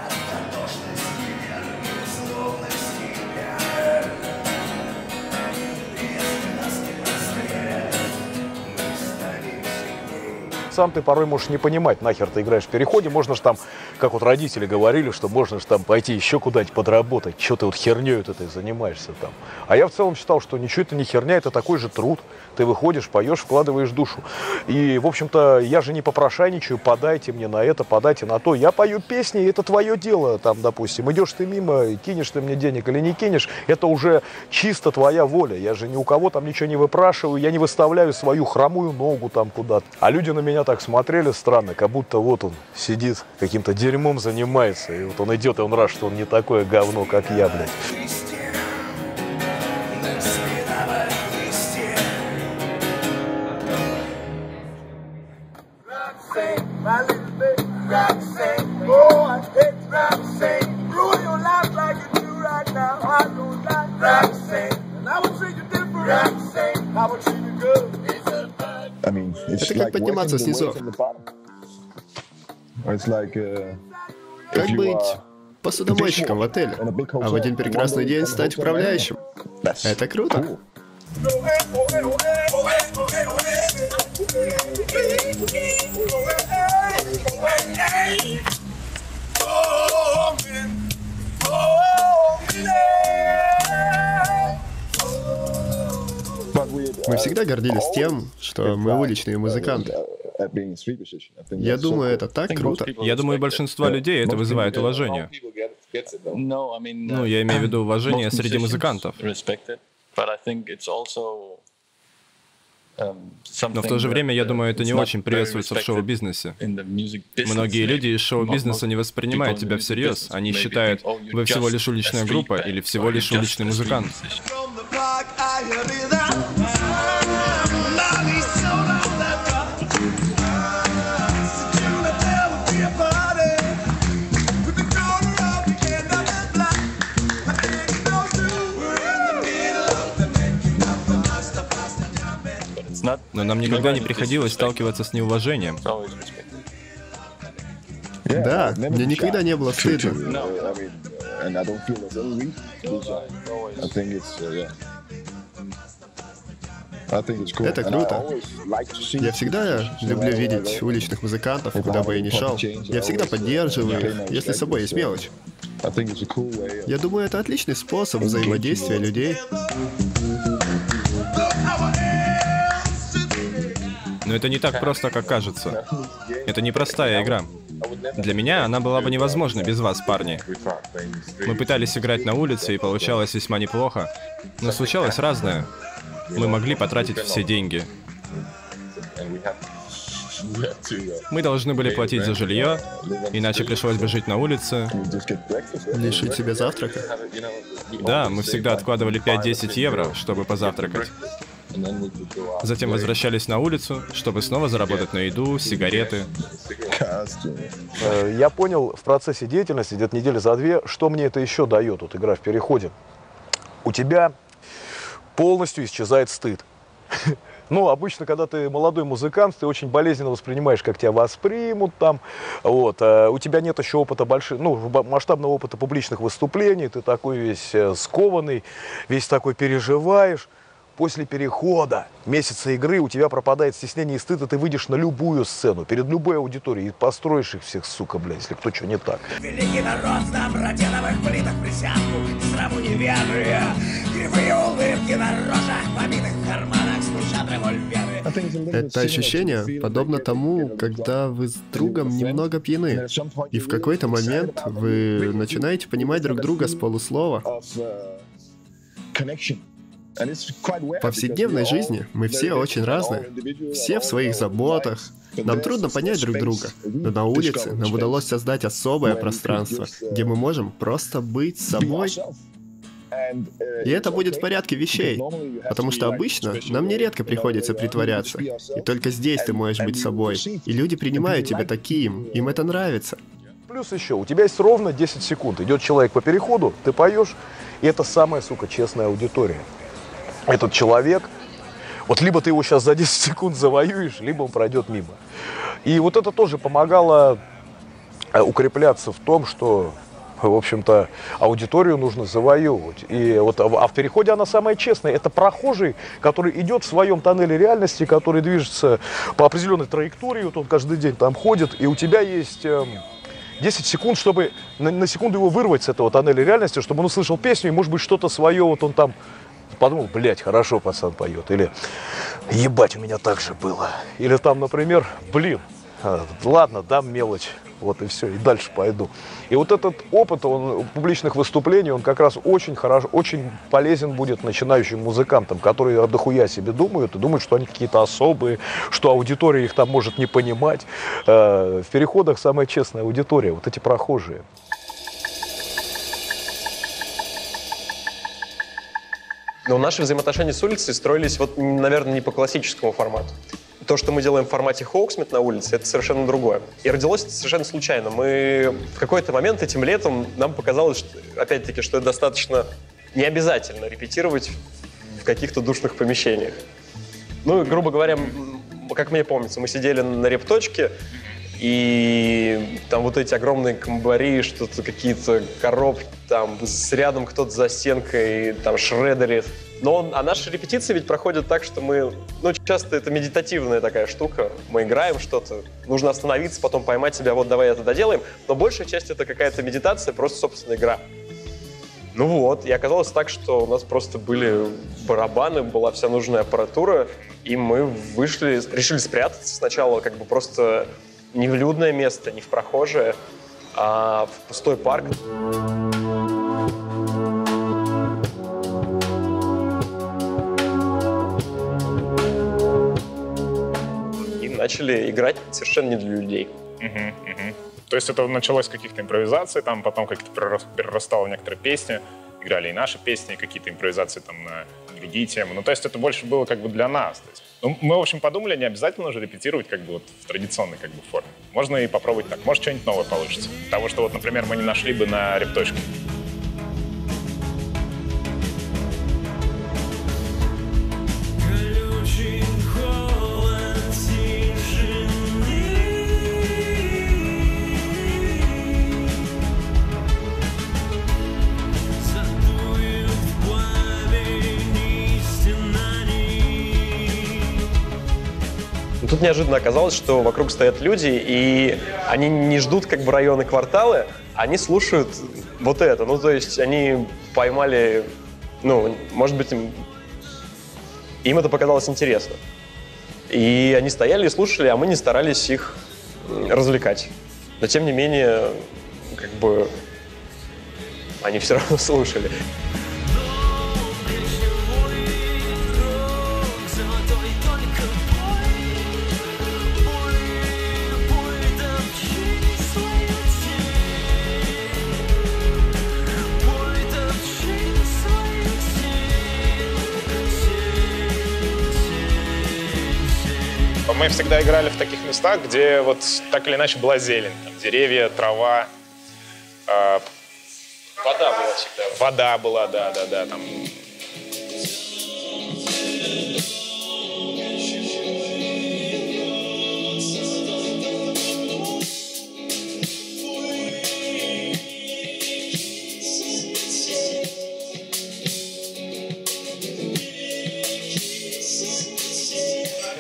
Сам ты порой можешь не понимать, нахер ты играешь в переходе. Можно же там, как вот родители говорили, что можно же там пойти еще куда-нибудь подработать. Что ты вот херней вот этой занимаешься там. А я в целом считал, что ничего это не херня, это такой же труд. Ты выходишь, поешь, вкладываешь душу. И, в общем-то, я же не попрошайничаю, подайте мне на это, подайте на то. Я пою песни, это твое дело. Там, допустим, идешь ты мимо, кинешь ты мне денег или не кинешь, это уже чисто твоя воля. Я же ни у кого там ничего не выпрашиваю, я не выставляю свою хромую ногу там куда-то. А люди на меня так смотрели странно, как будто вот он сидит, каким-то дерьмом занимается, и вот он идет, и он рад, что он не такое говно, как я, блядь. Это как подниматься снизу. Как быть посудомойщиком в отеле, а в один прекрасный день стать управляющим. Это круто. Мы всегда гордились тем, что мы уличные музыканты. Я думаю, это так круто. Я думаю, большинство людей это вызывает уважение. Ну, я имею в виду уважение среди музыкантов. Но в то же время, я думаю, это не очень приветствуется в шоу-бизнесе. Многие люди из шоу-бизнеса не воспринимают тебя всерьез. Они считают, вы всего лишь уличная группа или всего лишь уличный музыкант. Но нам никогда не приходилось сталкиваться с неуважением. Да, мне никогда не было стыдно. Это круто. Я всегда люблю видеть уличных музыкантов, куда бы я ни шел. Я всегда поддерживаю их, если с собой есть мелочь. Я думаю, это отличный способ взаимодействия людей. Но это не так просто, как кажется. Это непростая игра. Для меня она была бы невозможна без вас, парни. Мы пытались играть на улице, и получалось весьма неплохо. Но случалось разное. Мы могли потратить все деньги. Мы должны были платить за жилье, иначе пришлось бы жить на улице. Лишить себя завтрака? Да, мы всегда откладывали 5-10 евро, чтобы позавтракать. Затем возвращались на улицу, чтобы снова заработать на еду, сигареты. Я понял в процессе деятельности, где-то недели за две, что мне это еще дает, вот игра в переходе. У тебя полностью исчезает стыд. Ну, обычно, когда ты молодой музыкант, ты очень болезненно воспринимаешь, как тебя воспримут там. Вот. А у тебя нет еще опыта масштабного опыта публичных выступлений, ты такой весь скованный, весь такой переживаешь. После перехода месяца игры у тебя пропадает стеснение и стыд, и ты выйдешь на любую сцену, перед любой аудиторией, и построишь их всех, сука, бля, если кто что не так. Великий народ нам родиновых плитах присягу, сраву неверные, кривые улыбки на рожах, побитых карманах, слушат револьверы. Это ощущение подобно тому, когда вы с другом немного пьяны, и в какой-то момент вы начинаете понимать друг друга с полуслова. В повседневной жизни мы все очень разные, все в своих заботах. Нам трудно понять друг друга, но на улице нам удалось создать особое пространство, где мы можем просто быть собой. И это будет в порядке вещей, потому что обычно нам нередко приходится притворяться. И только здесь ты можешь быть собой, и люди принимают тебя таким, им это нравится. Плюс еще, у тебя есть ровно 10 секунд, идет человек по переходу, ты поешь, и это самая, сука, честная аудитория. Этот человек, вот либо ты его сейчас за 10 секунд завоюешь, либо он пройдет мимо. И вот это тоже помогало укрепляться в том, что, в общем-то, аудиторию нужно завоевывать. И вот, а в переходе она самая честная. Это прохожий, который идет в своем тоннеле реальности, который движется по определенной траектории, вот он каждый день там ходит, и у тебя есть 10 секунд, чтобы на секунду его вырвать с этого тоннеля реальности, чтобы он услышал песню, и, может быть, что-то свое, вот он там подумал, блядь, хорошо пацан поет, или ебать, у меня так же было. Или там, например, блин, ладно, дам мелочь, вот и все, и дальше пойду. И вот этот опыт, он, публичных выступлений, он как раз очень хорошо, очень полезен будет начинающим музыкантам, которые дохуя себе думают и думают, что они какие-то особые, что аудитория их там может не понимать. В переходах самая честная аудитория, вот эти прохожие. Но наши взаимоотношения с улицей строились, вот, наверное, не по классическому формату. То, что мы делаем в формате Хоуксмит на улице, это совершенно другое. И родилось это совершенно случайно. Мы в какой-то момент этим летом нам показалось, что, опять-таки, что это достаточно необязательно репетировать в каких-то душных помещениях. Ну, грубо говоря, как мне помнится, мы сидели на репточке, и там вот эти огромные комбари, что-то какие-то коробки, там рядом кто-то за стенкой, там шредерит. А наши репетиции ведь проходят так, что мы, ну, часто это медитативная такая штука, мы играем что-то, нужно остановиться, потом поймать себя, вот давай это доделаем, но большая часть это какая-то медитация, просто, собственно, игра. Ну вот, и оказалось так, что у нас просто были барабаны, была вся нужная аппаратура, и мы вышли, решили спрятаться сначала, как бы просто не в людное место, не в прохожее, а в пустой парк. И начали играть совершенно не для людей. То есть это началось с каких-то импровизаций, там потом как-то перерастало в некоторые песни. Играли и наши песни, и какие-то импровизации там на другие темы. Ну, то есть это больше было как бы для нас. То есть, ну, мы, в общем, подумали, не обязательно же репетировать как бы вот в традиционной как бы форме. Можно и попробовать так. Может, что-нибудь новое получится. Того, что вот, например, мы не нашли бы на репточке. Неожиданно оказалось, что вокруг стоят люди, и они не ждут как бы районы, кварталы, они слушают вот это. Ну, то есть они поймали, ну, может быть, им это показалось интересно. И они стояли и слушали, а мы не старались их развлекать. Но, тем не менее, как бы, они все равно слушали. Мы всегда играли в таких местах, где вот так или иначе была зелень. Там деревья, трава. Вода была всегда. Вода была, да. Там.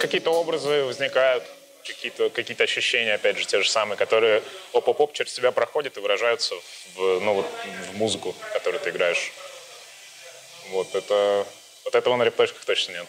Какие-то образы возникают, какие-то ощущения, опять же, те же самые, которые оп-оп-оп через тебя проходят и выражаются в музыку, которую ты играешь. Вот, это, вот этого на репточках точно нет.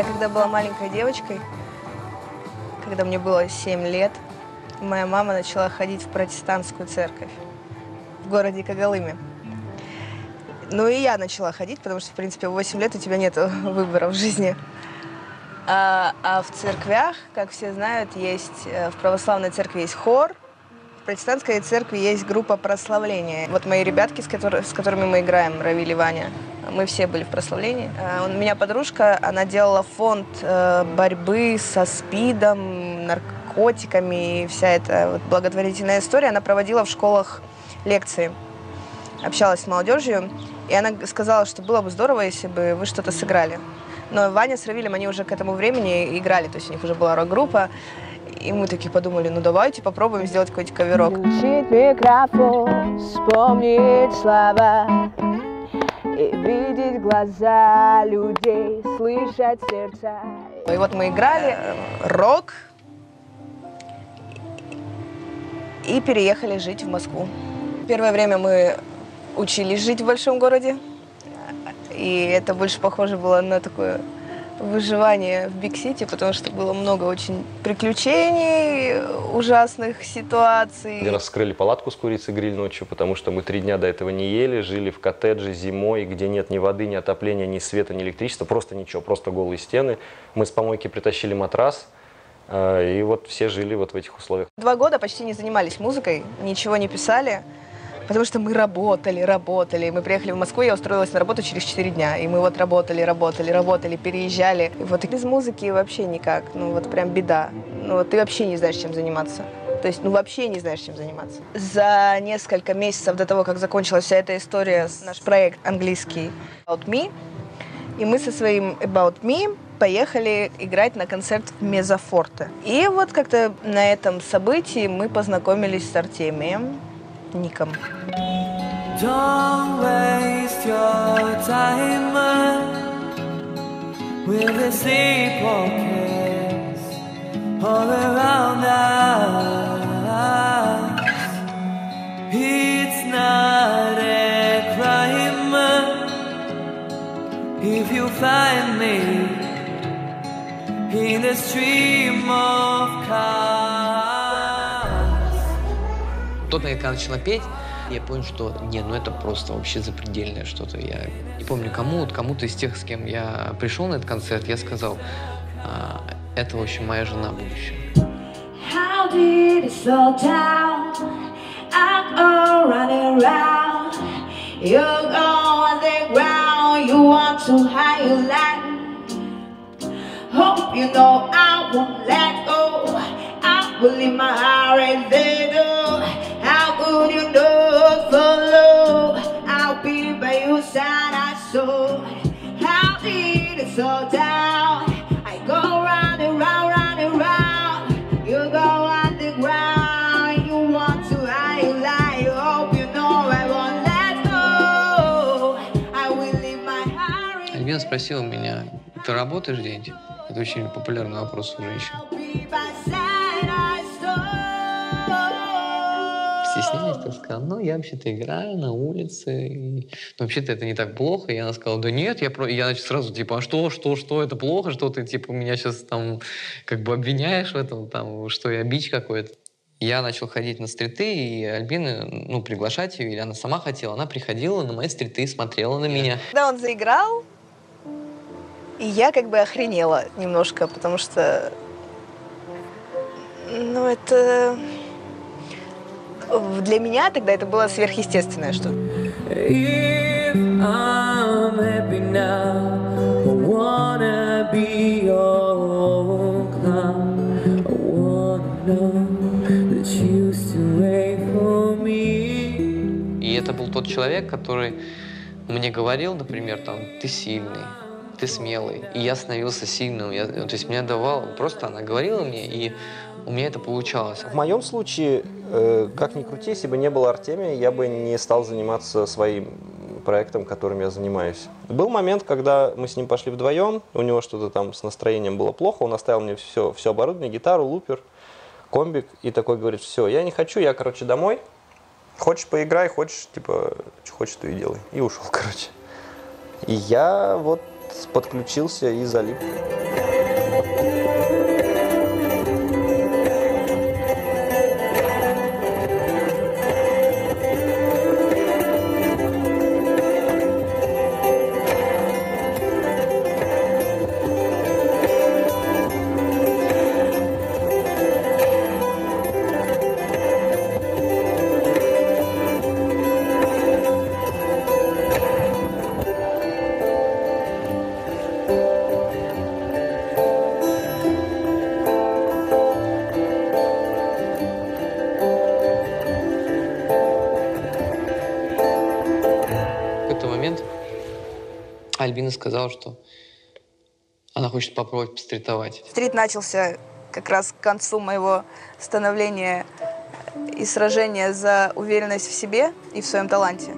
Я когда была маленькой девочкой, когда мне было 7 лет, моя мама начала ходить в протестантскую церковь в городе Когалыме. Ну и я начала ходить, потому что, в принципе, в 8 лет у тебя нет выбора в жизни. А в церквях, как все знают, есть в православной церкви есть хор, в протестантской церкви есть группа прославления. Вот мои ребятки, с которыми мы играем, Равиль и Ваня, мы все были в прославлении. У меня подружка, она делала фонд борьбы со СПИДом, наркотиками, и вся эта вот благотворительная история. Она проводила в школах лекции, общалась с молодежью, и она сказала, что было бы здорово, если бы вы что-то сыграли. Но Ваня с Равилем, они уже к этому времени играли, то есть у них уже была рок-группа. И мы такие подумали, ну давайте попробуем сделать какой-то каверок. Включить микрофон, вспомнить слова, и видеть глаза людей, слышать сердца. И вот мы играли рок и переехали жить в Москву. Первое время мы учились жить в большом городе. И это больше похоже было на такое выживание в Биг-Сити, потому что было много очень приключений, ужасных ситуаций. Один раз вскрыли палатку с курицей гриль ночью, потому что мы 3 дня до этого не ели, жили в коттедже зимой, где нет ни воды, ни отопления, ни света, ни электричества, просто ничего, просто голые стены. Мы с помойки притащили матрас, и вот все жили вот в этих условиях. 2 года почти не занимались музыкой, ничего не писали. Потому что мы работали. Мы приехали в Москву, я устроилась на работу через 4 дня. И мы вот работали, переезжали. И вот без музыки вообще никак. Ну вот прям беда. Ну вот ты вообще не знаешь, чем заниматься. То есть, ну вообще не знаешь, чем заниматься. За несколько месяцев до того, как закончилась вся эта история, наш проект английский About Me. И мы со своим About Me поехали играть на концерт в Мезофорте. И вот как-то на этом событии мы познакомились с Артемием. Ником. Тот, когда я начала петь, я понял, что не, ну это просто вообще запредельное что-то. Я не помню кому, вот кому-то из тех, с кем я пришел на этот концерт, я сказал, это, в общем, моя жена будущая. Альбина спросила меня, ты работаешь где-нибудь? Это очень популярный вопрос у женщин. Стеснялась, так сказала, ну, я вообще-то играю на улице, и... ну, вообще-то это не так плохо. И она сказала, да нет, я значит, сразу типа, а что, это плохо, что ты, типа, меня сейчас там как бы обвиняешь в этом, там, что я бич какой-то. Я начал ходить на стриты, и Альбина, ну, приглашать ее, или она сама хотела, она приходила на мои стриты, смотрела на меня. Когда он заиграл, и я как бы охренела немножко, потому что, ну, это... Для меня тогда это было сверхъестественное что-то. И это был тот человек, который мне говорил, например, там, ты сильный, ты смелый. И я становился сильным. То есть меня давала, просто она говорила мне, и у меня это получалось. В моем случае, как ни крути, если бы не было Артемия, я бы не стал заниматься своим проектом, которым я занимаюсь. Был момент, когда мы с ним пошли вдвоем, у него что-то там с настроением было плохо, он оставил мне все оборудование, гитару, лупер, комбик, и такой говорит, все, я не хочу, я, короче, домой, хочешь поиграй, хочешь, типа, что хочешь, то и делай. И ушел, короче. И я вот подключился и залип. Альбина сказала, что она хочет попробовать постритовать. Стрит начался как раз к концу моего становления и сражения за уверенность в себе и в своем таланте.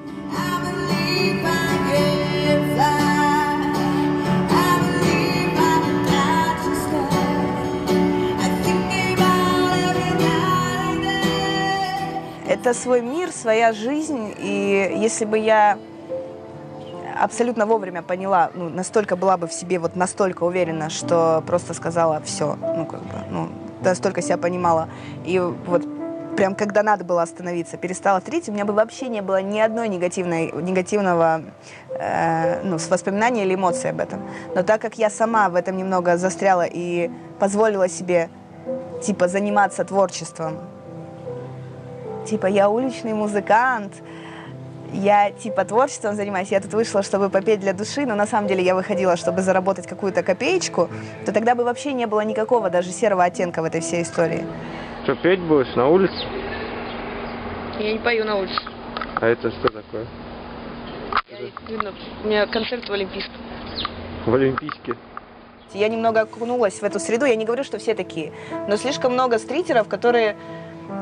Это свой мир, своя жизнь, и если бы я абсолютно вовремя поняла, ну, настолько была бы в себе, вот настолько уверена, что просто сказала все, ну, как бы, ну, настолько себя понимала. И вот прям когда надо было остановиться, перестала стрить, у меня бы вообще не было ни одной негативного ну, воспоминания или эмоций об этом. Но так как я сама в этом немного застряла и позволила себе, типа, заниматься творчеством, типа, я уличный музыкант, я типа творчеством занимаюсь, я тут вышла, чтобы попеть для души, но на самом деле я выходила, чтобы заработать какую-то копеечку, то тогда бы вообще не было никакого даже серого оттенка в этой всей истории. Что, петь будешь на улице? Я не пою на улице. А это что такое? У меня концерт в Олимпийском. В Олимпийске? Я немного окунулась в эту среду, я не говорю, что все такие, но слишком много стритеров, которые,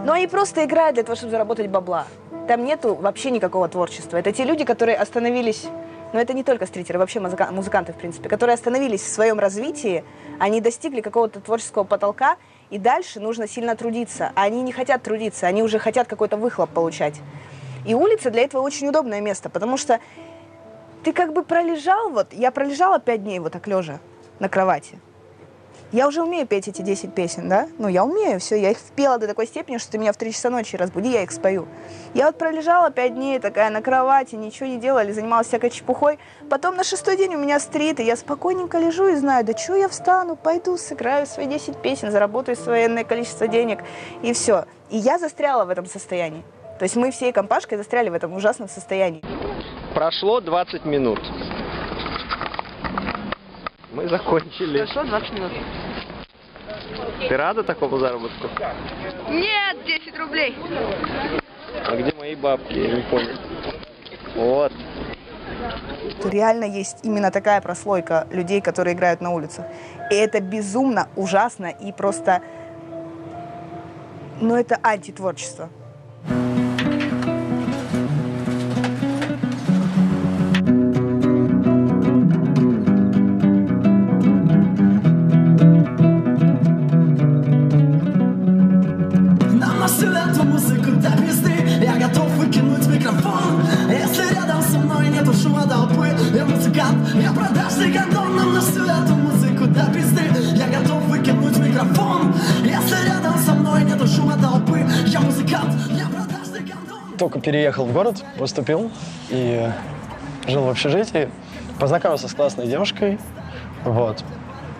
ну, они просто играют для того, чтобы заработать бабла. Там нету вообще никакого творчества. Это те люди, которые остановились, но это не только стритеры, вообще музыканты, в принципе, которые остановились в своем развитии, они достигли какого-то творческого потолка, и дальше нужно сильно трудиться. А они не хотят трудиться, они уже хотят какой-то выхлоп получать. И улица для этого очень удобное место, потому что ты как бы пролежал, вот я пролежала 5 дней вот так лежа на кровати. Я уже умею петь эти 10 песен, да? Ну, я умею, все, я их впела до такой степени, что ты меня в 3 часа ночи разбуди, я их спою. Я вот пролежала 5 дней такая на кровати, ничего не делала, занималась всякой чепухой. Потом на 6-й день у меня стрит, и я спокойненько лежу и знаю, да что я встану, пойду, сыграю свои 10 песен, заработаю свое энное количество денег, и все. И я застряла в этом состоянии. То есть мы всей компашкой застряли в этом ужасном состоянии. Прошло 20 минут. Мы закончили. Прошло 20 минут. Ты рада такому заработку? Нет, 10 рублей. А где мои бабки? Я не понял. Вот. Реально есть именно такая прослойка людей, которые играют на улицах. И это безумно, ужасно и просто... Ну, это антитворчество. Только переехал в город, поступил и жил в общежитии. Познакомился с классной девушкой. Вот.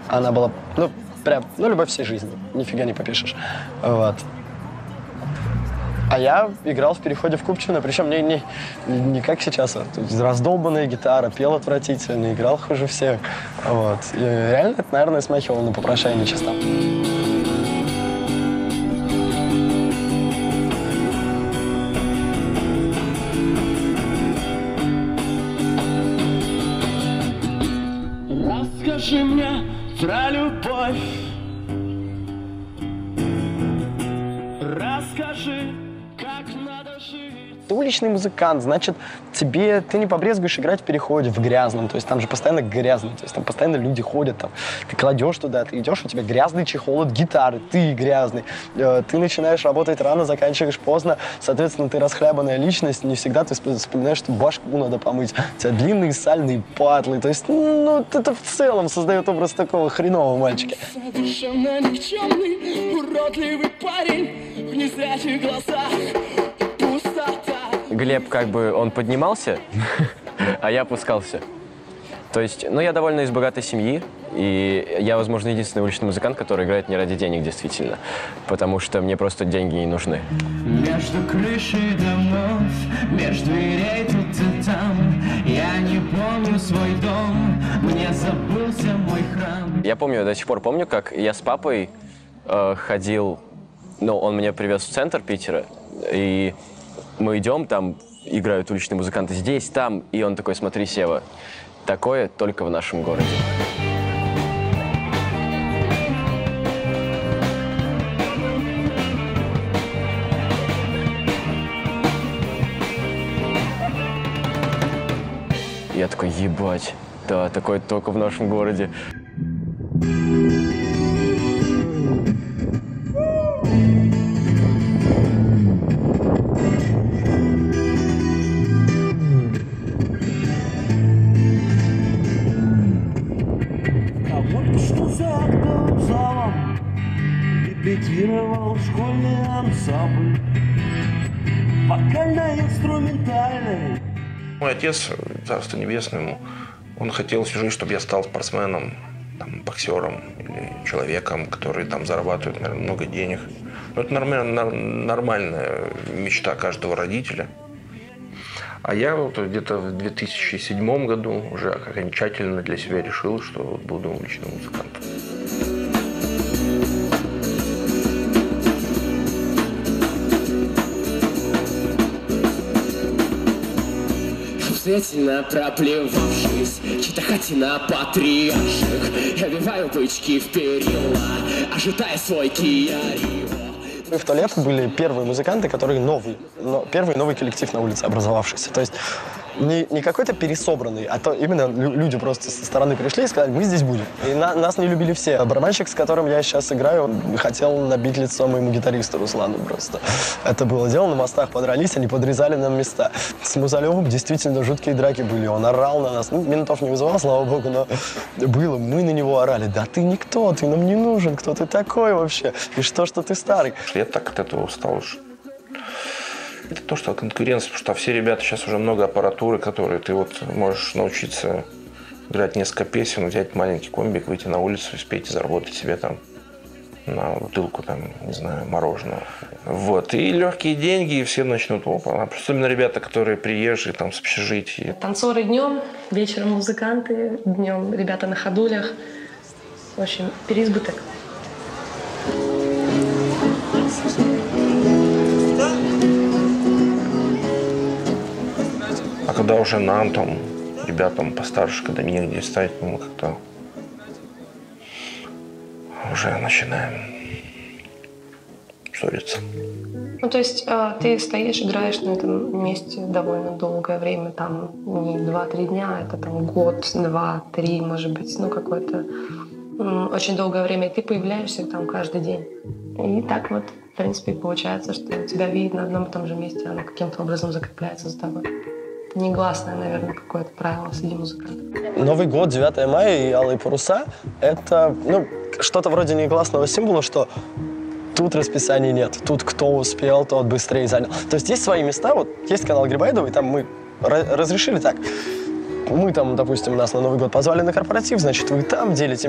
Она была, ну, прям, ну, любовь всей жизни. Нифига не попишешь. Вот. А я играл в переходе в Купчино. Причем не как сейчас. А раздолбанная гитара, пел отвратительно, играл хуже всех. Вот. И реально это, наверное, смахивало на попрошайничество чисто. Расскажи мне про любовь. Расскажи, как надо жить. Ты уличный музыкант, значит, ты не побрезгуешь играть в переходе, в грязном. То есть там же постоянно грязно, то есть там постоянно люди ходят. Там. Ты кладешь туда, ты идешь, у тебя грязный чехол от гитары, ты грязный. Ты начинаешь работать рано, заканчиваешь поздно. Соответственно, ты расхлябанная личность, не всегда ты вспоминаешь, что башку надо помыть. У тебя длинные сальные патлы. То есть, ну, это в целом создает образ такого хренового мальчика. Совершенно никчемный, уродливый парень в незрячих глазах. Глеб, как бы, он поднимался, а я опускался. То есть, ну, я довольно из богатой семьи, и я, возможно, единственный уличный музыкант, который играет не ради денег, действительно. Потому что мне просто деньги не нужны. Между крышей домов, между дверей тут и там, я не помню свой дом, мне забылся мой храм. Я помню, до сих пор помню, как я с папой ходил, ну, он меня привез в центр Питера, и... Мы идем, там играют уличные музыканты здесь, там, и он такой: смотри, Сева, такое только в нашем городе. Я такой: ебать, да, такое только в нашем городе. Школьный ансамбль, вокально-инструментальный. Мой отец, царство небесное ему, он хотел всю жизнь, чтобы я стал спортсменом, там, боксером или человеком, который там зарабатывает, наверное, много денег. Но это нормальная мечта каждого родителя. А я вот где-то в 2007 году уже окончательно для себя решил, что вот буду уличным музыкантом. Светленно проплевавшись, читахатина патриарших, я вбиваю бычки в перила, ожидая свой киарио. Мы в то лето были первые музыканты, которые первый новый коллектив на улице образовавшийся. То есть не какой-то пересобранный, а то именно люди просто со стороны пришли и сказали: мы здесь будем. И нас не любили все. Барабанщик, с которым я сейчас играю, хотел набить лицо моему гитаристу Руслану просто. Это было дело, на мостах подрались, они подрезали нам места. С Музалёвым действительно жуткие драки были, он орал на нас. Ну, ментов не вызывал, слава богу, но было. Мы на него орали: да ты никто, ты нам не нужен, кто ты такой вообще? И что ты старый? Я так от этого устал уж. Это то, что конкуренция, потому что все ребята, сейчас уже много аппаратуры, которые ты вот можешь научиться играть несколько песен, взять маленький комбик, выйти на улицу, спеть и заработать себе там на бутылку, там, не знаю, мороженого. Вот, и легкие деньги, и все начнут, опа, особенно ребята, которые приезжие, там, с общежития. Танцоры днем, вечером музыканты, днем ребята на ходулях. В общем, переизбыток. А когда уже нам, там, ребятам постарше, когда мне негде ставить, мы как-то уже начинаем ссориться. Ну, то есть ты стоишь, играешь на этом месте довольно долгое время, там, не 2-3 дня, это там год, 2-3, может быть, ну, какое-то очень долгое время, и ты появляешься там каждый день. И так вот, в принципе, получается, что тебя видят на одном и том же месте, оно каким-то образом закрепляется за тобой. Негласное, наверное, какое-то правило среди музыкантов. Новый год, 9 мая и алые паруса — это, ну, что-то вроде негласного символа, что тут расписаний нет, тут кто успел, тот быстрее занял. То есть есть свои места, вот есть канал Грибоедова, и там мы разрешили так. Мы там, допустим, нас на Новый год позвали на корпоратив, значит, вы там делите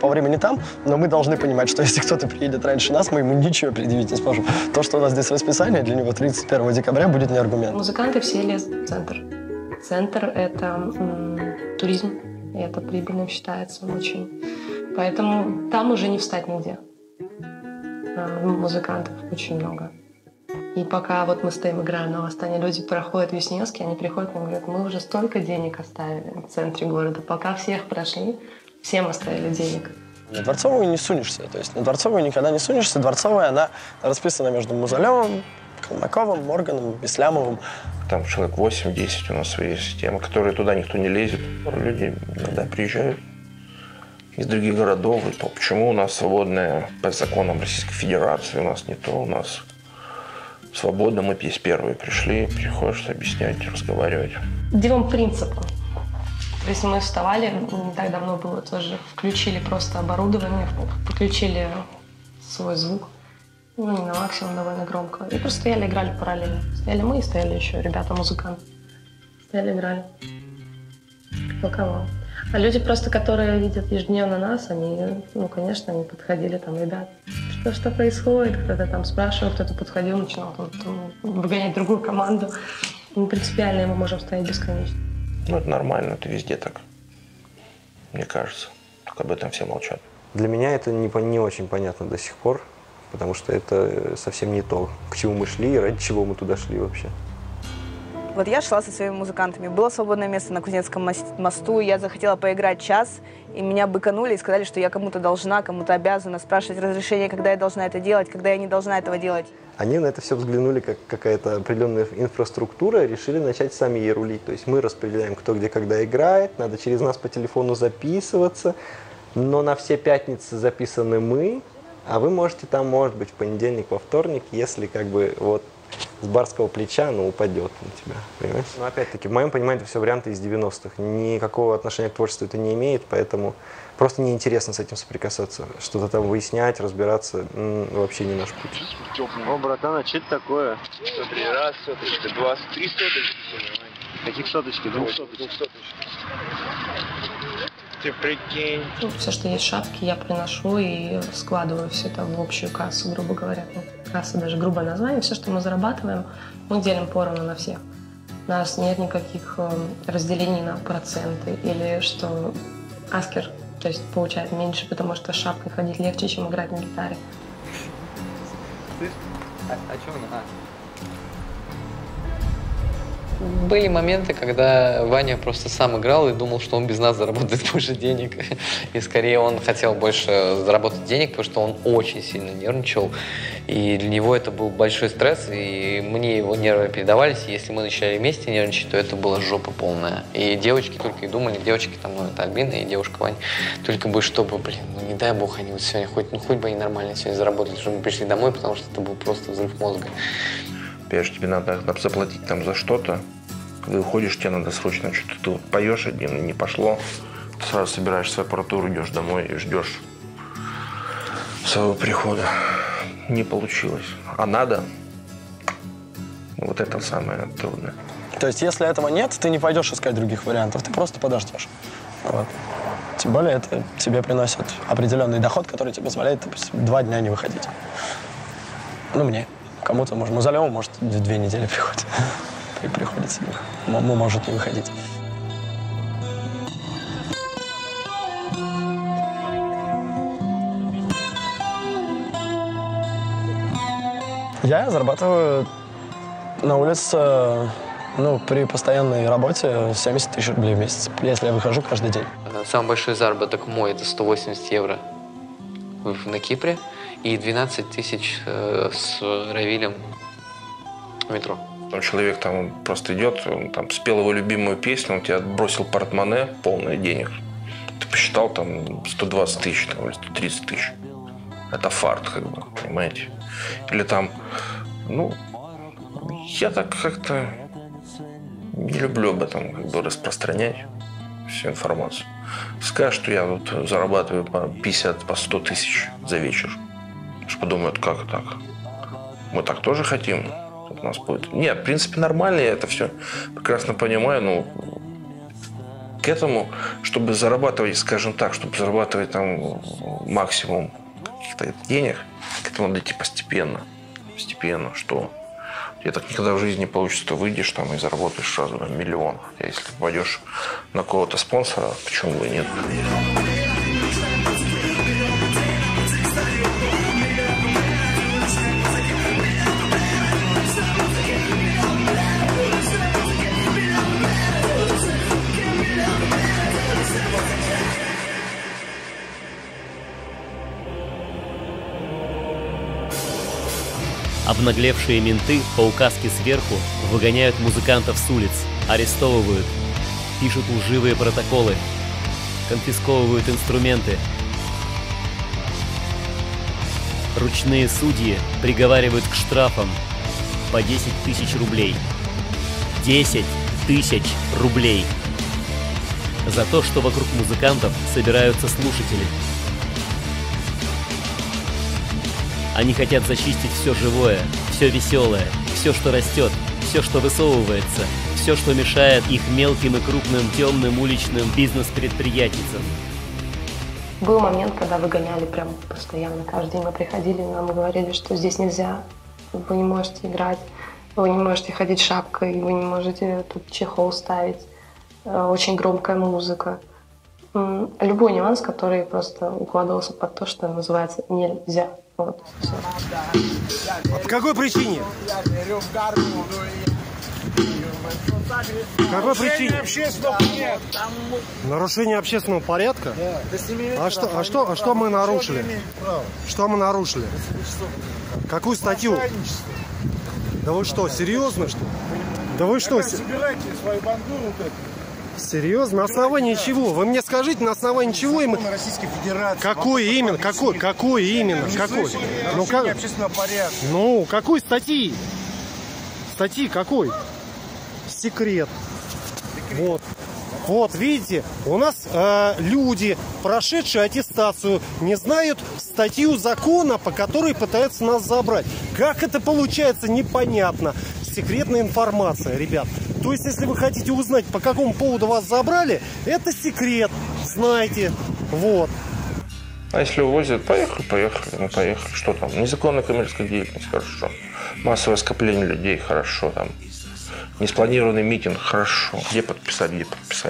по времени там, но мы должны понимать, что если кто-то приедет раньше нас, мы ему ничего предъявить не сможем. То, что у нас здесь расписание, для него 31 декабря будет не аргумент. Музыканты все лезут в центр. Центр — это туризм, и это прибыльным считается очень. Поэтому там уже не встать нигде. Музыкантов очень много. И пока вот мы стоим, играем на Восстание, люди проходят Вишневский, они приходят и говорят: мы уже столько денег оставили в центре города, пока всех прошли, всем оставили денег. На Дворцовую не сунешься, то есть на Дворцовую никогда не сунешься. Дворцовая, она расписана между Музалёвым, Челноковым, Морганом, Беслямовым. Там человек 8-10 у нас свои системы, которые туда никто не лезет. Люди иногда приезжают из других городов. И то, почему у нас свободное по законам Российской Федерации, у нас не то, у нас свободно, мы здесь первые пришли, приходится объяснять, разговаривать. Делом принципа. То есть мы вставали, не так давно было тоже, включили просто оборудование, подключили свой звук, ну не на максимум, довольно громко. И просто стояли, играли параллельно. Стояли мы и стояли еще ребята-музыканты. Стояли, играли. Толково. А люди просто, которые видят ежедневно нас, они, ну конечно, они подходили там, ребят, что происходит, кто-то там спрашивал, кто-то подходил, начинал выгонять другую команду. Мы принципиально мы можем стоять бесконечно. Ну, это нормально, это везде так, мне кажется. Только об этом все молчат. Для меня это не очень понятно до сих пор, потому что это совсем не то, к чему мы шли и ради чего мы туда шли вообще. Вот я шла со своими музыкантами, было свободное место на Кузнецком мосту, я захотела поиграть час, и меня быканули и сказали, что я кому-то должна, кому-то обязана спрашивать разрешение, когда я должна это делать, когда я не должна этого делать. Они на это все взглянули как какая-то определенная инфраструктура, решили начать сами ей рулить. То есть мы распределяем, кто где когда играет, надо через нас по телефону записываться, но на все пятницы записаны мы, а вы можете там, может быть, в понедельник, во вторник, если как бы вот... С барского плеча оно упадет на тебя, понимаешь? Но опять-таки, в моем понимании, это все варианты из 90-х. Никакого отношения к творчеству это не имеет, поэтому просто неинтересно с этим соприкасаться. Что-то там выяснять, разбираться, вообще не наш путь. О, братан, а что это такое? 103 раз, 103, 23 соточки. Каких соточки? 2 соточки. Ты прикинь. Ну, все, что есть в шапке, я приношу и складываю все это в общую кассу, грубо говоря. Касса даже грубое название. Все, что мы зарабатываем, мы делим поровну на всех. У нас нет никаких разделений на проценты или что аскер, то есть, получает меньше, потому что шапкой ходить легче, чем играть на гитаре. А чё она? Были моменты, когда Ваня просто сам играл и думал, что он без нас заработает больше денег. И скорее он хотел больше заработать денег, потому что он очень сильно нервничал. И для него это был большой стресс, и мне его нервы передавались. И если мы начинали вместе нервничать, то это была жопа полная. И девочки только и думали, девочки там, ну это Альбина и девушка Ваня, только бы чтобы, блин, ну не дай бог они вот сегодня хоть бы они нормально сегодня заработали, чтобы мы пришли домой, потому что это был просто взрыв мозга. Понимаешь, тебе надо заплатить там за что-то, ты уходишь, тебе надо срочно что-то, ты вот поешь один, не пошло, ты сразу собираешь свою аппаратуру, идешь домой и ждешь своего прихода. Не получилось. А надо, вот это самое трудное. То есть, если этого нет, ты не пойдешь искать других вариантов, ты просто подождешь. Вот. Тем более, это тебе приносит определенный доход, который тебе позволяет, допустим, 2 дня не выходить. Ну, мне. Кому-то, может, Музалёву, может, 2 недели приходит себе. Мама может не выходить. Я зарабатываю на улице, ну, при постоянной работе 70 тысяч рублей в месяц, если я выхожу каждый день. Самый большой заработок мой – это 180 евро на Кипре. И 12 тысяч с Равилем в метро. Человек там просто идет, он там спел его любимую песню, он тебе отбросил портмоне полное денег. Ты посчитал там 120 тысяч там, или 130 тысяч. Это фарт, как бы, понимаете? Или там, ну, я так как-то не люблю об этом как бы распространять всю информацию. Скажешь, что я вот зарабатываю по 50, по 100 тысяч за вечер. Подумают, как так? Мы так тоже хотим? У нас будет... Нет, в принципе, нормально, я это все прекрасно понимаю, но к этому, чтобы зарабатывать, скажем так, чтобы зарабатывать там максимум каких-то денег, к этому надо идти постепенно. Постепенно, что? Я так никогда в жизни не получится, ты выйдешь там и заработаешь сразу на 1 000 000. Если попадешь на кого-то спонсора, почему бы и нет? Обнаглевшие менты по указке сверху выгоняют музыкантов с улиц, арестовывают, пишут лживые протоколы, конфисковывают инструменты. Ручные судьи приговаривают к штрафам по 10 тысяч рублей. 10 тысяч рублей! За то, что вокруг музыкантов собираются слушатели. Они хотят зачистить все живое, все веселое, все, что растет, все, что высовывается, все, что мешает их мелким и крупным темным уличным бизнес-предприятницам. Был момент, когда выгоняли прям постоянно. Каждый день мы приходили, нам говорили, что здесь нельзя, вы не можете играть, вы не можете ходить шапкой, вы не можете тут чехол ставить, очень громкая музыка. Любой нюанс, который просто укладывался под то, что называется «нельзя». Вот. По какой причине? Какой причине? Нарушение общественного порядка? Да. А что мы нарушили? Что мы нарушили? Какую статью? Да вы что, серьезно, что ли? Да вы что? Серьезно? На основании чего? Вы мне скажите, на основании чего им... Какой именно? Какой именно? Какой? Ну, какой статьи? Статьи какой? Секрет. Вот. Вот, видите, у нас люди, прошедшие аттестацию, не знают статью закона, по которой пытаются нас забрать. Как это получается, непонятно. Секретная информация, ребят. То есть, если вы хотите узнать, по какому поводу вас забрали, это секрет, знаете, вот. А если увозят, поехали, что там, незаконная коммерческая деятельность, хорошо, массовое скопление людей, хорошо, там, неспланированный митинг, хорошо, где подписать.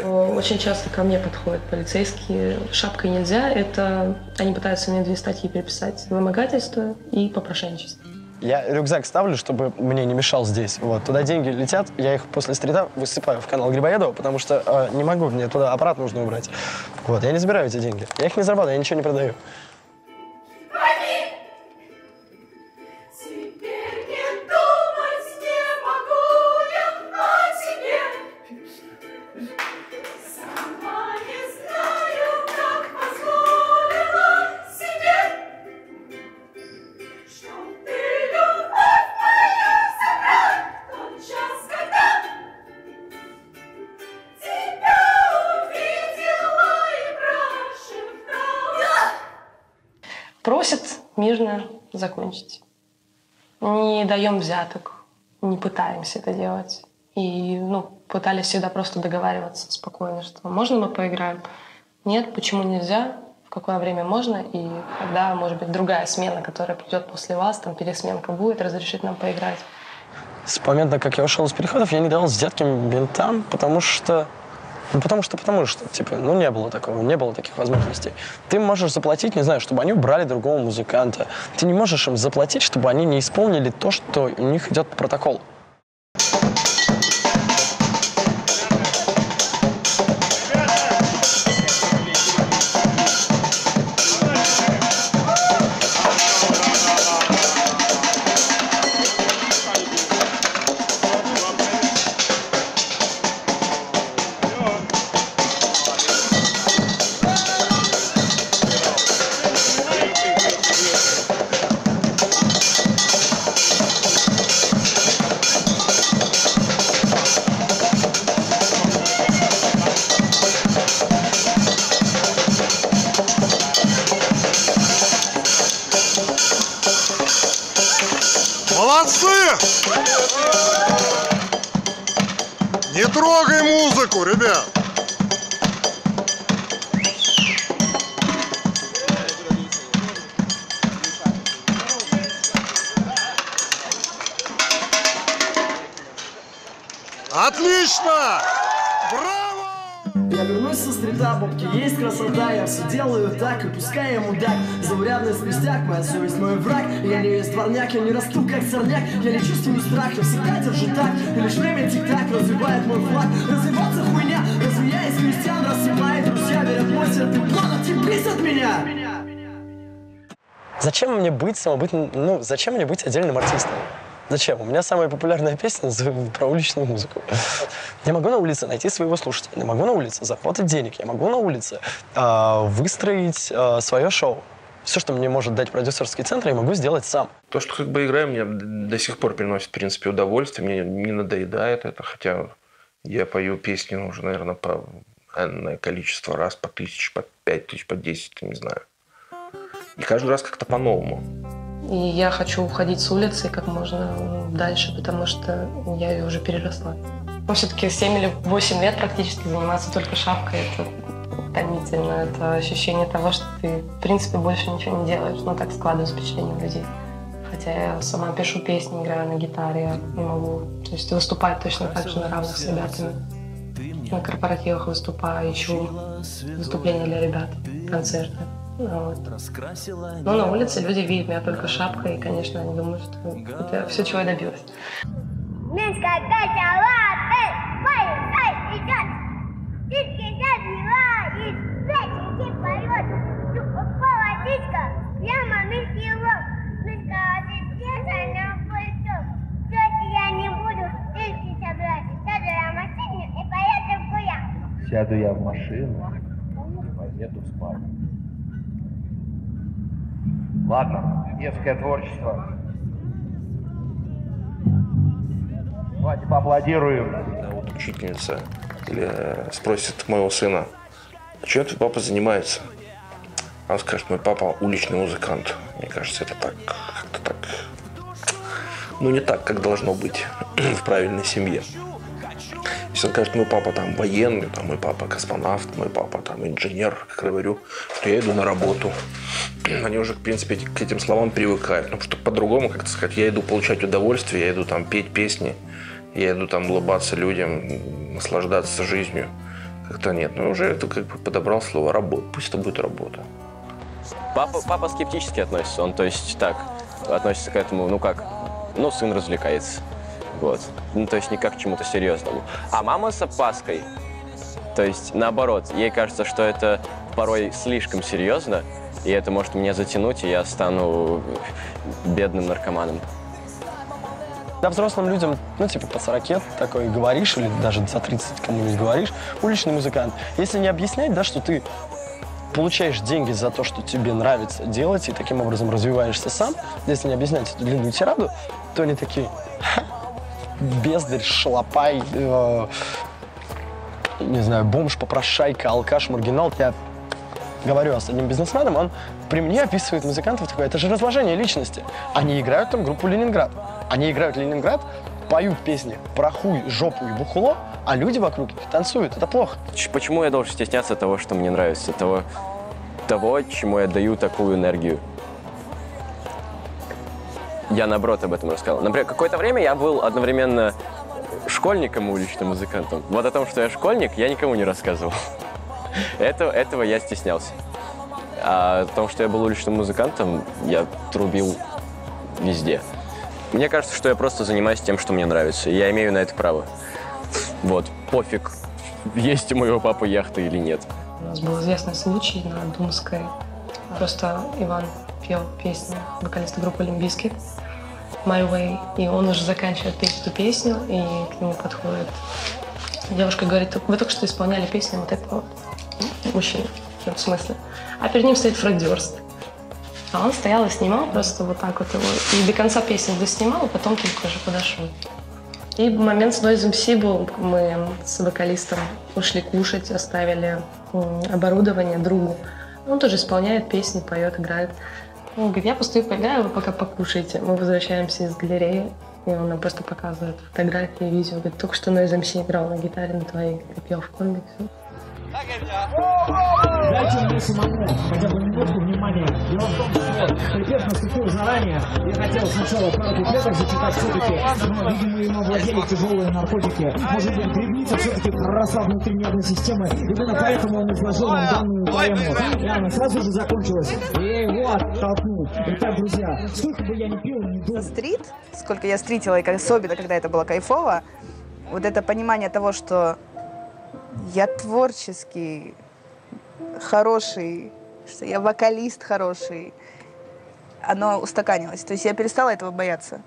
Очень часто ко мне подходят полицейские, шапкой нельзя, это, они пытаются мне две статьи переписать, вымогательство и попрошайничество. Я рюкзак ставлю, чтобы мне не мешал здесь. Вот. Туда деньги летят, я их после стрита высыпаю в канал Грибоедова, потому что не могу, мне туда аппарат нужно убрать. Вот. Я не забираю эти деньги. Я их не зарабатываю, я ничего не продаю. Мирно закончить. Не даем взяток, не пытаемся это делать. И, пытались всегда просто договариваться спокойно, что можно мы поиграем? Нет, почему нельзя? В какое время можно? И когда, может быть, другая смена, которая придет после вас, там пересменка будет, разрешит нам поиграть. С момента, как я ушел из переходов, я не давал взятки ментам, потому что, типа, не было такого, не было таких возможностей. Ты можешь заплатить, не знаю, чтобы они убрали другого музыканта. Ты не можешь им заплатить, чтобы они не исполнили то, что у них идет протокол. Не трогай музыку, ребят! Отлично! Браво! Я вернусь со стрита, бабки, есть красота, я все делаю так, и пускай я мудак. Заурядный спустяк, моя совесть, мой враг. Я не есть парняк, я не расту, как сорняк. Я не чувствую страх, я всегда держу так. И лишь время тик-так развивает мой флаг. Развиваться хуйня, развеясь крестьян, рассыпает друзья, берет мой свет и планов, теплись от меня. Зачем мне быть самобытным, ну, зачем мне быть отдельным артистом? Зачем? У меня самая популярная песня про уличную музыку. Я могу на улице найти своего слушателя, я могу на улице заработать денег, я могу на улице выстроить свое шоу. Все, что мне может дать продюсерский центр, я могу сделать сам. То, что как бы играю, мне до сих пор приносит, в принципе, удовольствие, мне не надоедает это, хотя я пою песни уже, наверное, по энное количество раз, по 1000, по 5000, по 10, не знаю. И каждый раз как-то по-новому. И я хочу уходить с улицы как можно дальше, потому что я ее уже переросла. Ну, все-таки 7 или 8 лет практически заниматься только шапкой. Это утомительно, это ощущение того, что ты, в принципе, больше ничего не делаешь. Но так складывается впечатление людей. Хотя я сама пишу песни, играю на гитаре, не могу. То есть выступать точно так же на равных с ребятами. На корпоративах выступаю, ищу выступления для ребят, концерты. Вот. Но на улице люди видят меня только шапкой, и, конечно, они думают, что это все, чего я добилась. Сяду я в машину и поеду в парк. Ладно, детское творчество. Давайте поаплодируем. Вот учительница спросит моего сына, а чем твой папа занимается? Он скажет, мой папа уличный музыкант. Мне кажется, это так, как-то так, ну не так, как должно быть в правильной семье. Если он скажет, мой папа там военный, там, мой папа космонавт, мой папа там инженер, как я говорю, что я иду на работу. Они уже, в принципе, к этим словам привыкают. Ну, что по-другому как-то сказать, я иду получать удовольствие, я иду там петь песни, я иду там улыбаться людям, наслаждаться жизнью. Как-то нет. Ну, уже это как бы подобрал слово «работа». Пусть это будет работа. Папа скептически относится. Он, то есть, так, относится к этому, ну как, ну, сын развлекается. Вот. Ну, то есть не как к чему-то серьезному. А мама с опаской, то есть наоборот, ей кажется, что это порой слишком серьезно, и это может меня затянуть, и я стану бедным наркоманом. Да, взрослым людям, ну, типа, под 40 такой говоришь, или даже за 30 кому-нибудь говоришь, уличный музыкант. Если не объяснять, да, что ты получаешь деньги за то, что тебе нравится делать, и таким образом развиваешься сам, если не объяснять эту длинную тираду, то они такие... Бездарь, шалопай, не знаю, бомж, попрошайка, алкаш, маргинал. Я говорю с одним бизнесменом, он при мне описывает музыкантов, такое, это же разложение личности. Они играют там группу «Ленинград». Они играют «Ленинград», поют песни про хуй, жопу и бухло, а люди вокруг их танцуют. Это плохо. Почему я должен стесняться того, что мне нравится, того, чему я даю такую энергию? Я, наоборот, об этом рассказал. Например, какое-то время я был одновременно школьником и уличным музыкантом. Вот о том, что я школьник, я никому не рассказывал. Этого я стеснялся. А о том, что я был уличным музыкантом, я трубил везде. Мне кажется, что я просто занимаюсь тем, что мне нравится. И я имею на это право. Вот, пофиг, есть у моего папы яхта или нет. У нас был известный случай на Думской. Просто Иван пел песню вокалиста группы «Олимпийский» «My Way», и он уже заканчивает петь эту песню, и к нему подходит девушка и говорит, вы только что исполняли песню вот этого мужчины, в смысле. А перед ним стоит Фредди Дёрст. А он стоял и снимал просто вот так вот его, и до конца песни доснимал, а потом только уже подошел. И момент с Noise MC был, мы с вокалистом ушли кушать, оставили оборудование другу. Он тоже исполняет песни, поет, играет. Он говорит, я постою, поиграю, вы пока покушаете. Мы возвращаемся из галереи, и он нам просто показывает фотографии, видео. Говорит, только что Noise MC играл на гитаре, на твоей, ты пел в комиксе. Дайте мне самому хотя бы минутку внимания. Дело в том, что припев наступил заранее. Я хотел сначала пару куплетов зачитать все-таки, но, видимо, ему владели тяжелые наркотики. Может быть, грибница все-таки проросла внутри нервной системы. Именно поэтому он изложил нам данную поэму. И она сразу же закончилась, и я его оттолкнул. Итак, друзья, сколько бы я ни пил, не думал. Стрит, сколько я стритила, и особенно, когда это было кайфово, вот это понимание того, что... Я творческий, хороший, что я вокалист хороший, оно устаканилось. То есть я перестала этого бояться.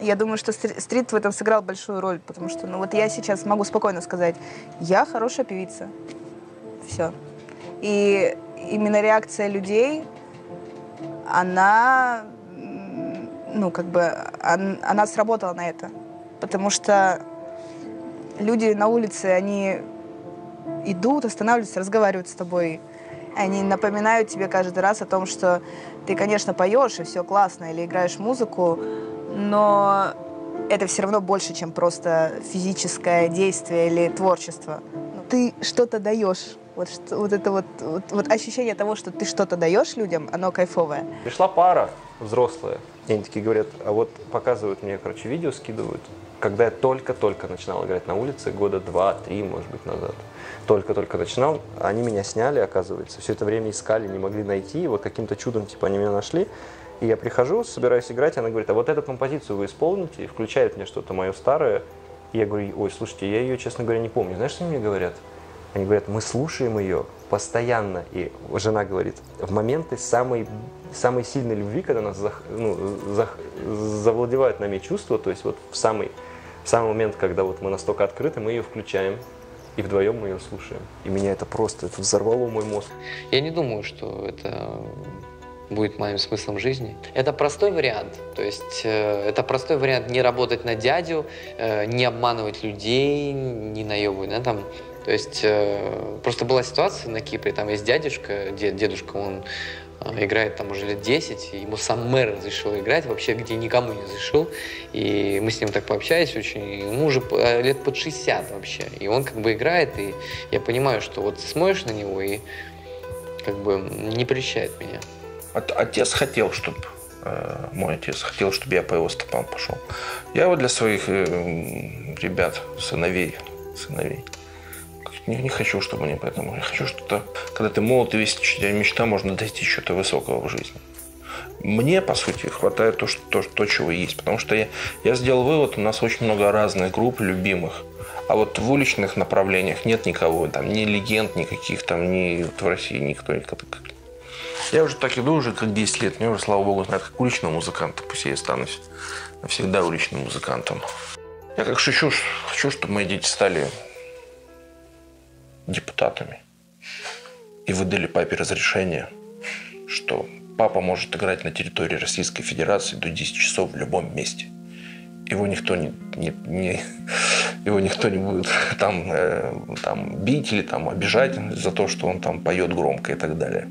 Я думаю, что стрит в этом сыграл большую роль, потому что, ну, вот я сейчас могу спокойно сказать, я хорошая певица. Все. И именно реакция людей, она, ну, как бы, она сработала на это. Потому что люди на улице, они идут, останавливаются, разговаривают с тобой. Они напоминают тебе каждый раз о том, что ты, конечно, поешь, и все классно, или играешь музыку, но это все равно больше, чем просто физическое действие или творчество. Ты что-то даешь. Вот ощущение того, что ты что-то даешь людям, оно кайфовое. Пришла пара взрослая. И они такие говорят, а вот показывают мне, короче, видео скидывают, когда я только-только начинал играть на улице, года 2-3, может быть, назад. Только-только начинал, они меня сняли, оказывается. Все это время искали, не могли найти. И вот каким-то чудом, типа, они меня нашли. И я прихожу, собираюсь играть, она говорит, а вот эту композицию вы исполните, и включает мне что-то мое старое. И я говорю, ой, слушайте, я ее, честно говоря, не помню. Знаешь, что они мне говорят? Они говорят, мы слушаем ее постоянно. И жена говорит, в моменты самой сильной любви, когда нас завладевают нами чувства, то есть вот в самый момент, когда вот мы настолько открыты, мы ее включаем, и вдвоем мы ее слушаем. И меня это взорвало мой мозг. Я не думаю, что это будет моим смыслом жизни. Это простой вариант. То есть это простой вариант не работать на дядю, не обманывать людей, не наебывать, да, там. То есть просто была ситуация на Кипре, там есть дядюшка, дедушка, он играет там уже лет 10, ему сам мэр разрешил играть, вообще где никому не разрешил, и мы с ним так пообщались очень, ему уже лет под 60 вообще, и он как бы играет, и я понимаю, что вот ты смотришь на него и как бы не прельщает меня. Отец хотел, чтобы мой отец хотел, чтобы я по его стопам пошел. Я вот для своих ребят, сыновей, не хочу, чтобы они поэтому. Я хочу что-то, когда ты молод и весь, у тебя мечта, можно достичь чего-то высокого в жизни. Мне, по сути, хватает то, чего есть, потому что я сделал вывод, у нас очень много разных групп любимых, а вот в уличных направлениях нет никого, там, ни легенд никаких, там, ни вот в России никто. Я уже так иду, уже как 10 лет, мне уже, слава богу, знают, как уличного музыканта, пусть я и останусь навсегда уличным музыкантом. Я как шучу, хочу, чтобы мои дети стали депутатами и выдали папе разрешение, что папа может играть на территории Российской Федерации до 10 часов в любом месте. Его никто не будет там бить или там обижать за то, что он там поет громко и так далее.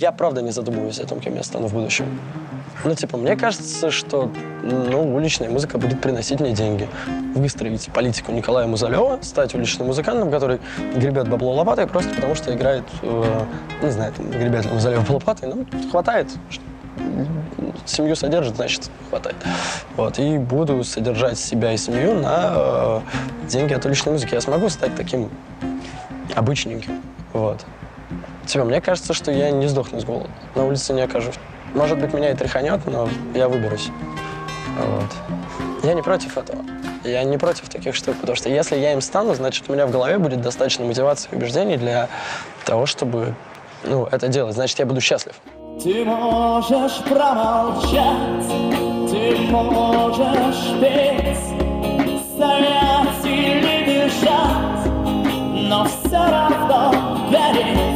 Я правда не задумываюсь о том, кем я стану в будущем. Ну, типа, мне кажется, что, ну, уличная музыка будет приносить мне деньги. Выстроить политику Николая Музалёва, стать уличным музыкантом, который гребет бабло лопатой просто потому, что играет, не знаю, там, гребет Музалёва лопатой, ну, хватает. Семью содержит, значит, хватает. Вот, и буду содержать себя и семью на деньги от уличной музыки. Я смогу стать таким обычненьким, вот. Типа, мне кажется, что я не сдохну с голоду. На улице не окажусь. Может быть, меня и тряханет, но я выберусь. Вот. Я не против этого. Я не против таких штук, потому что если я им стану, значит, у меня в голове будет достаточно мотивации и убеждений для того, чтобы, ну, это делать. Значит, я буду счастлив. Ты можешь промолчать, ты можешь петь, стоять или бежать, но все равно гореть.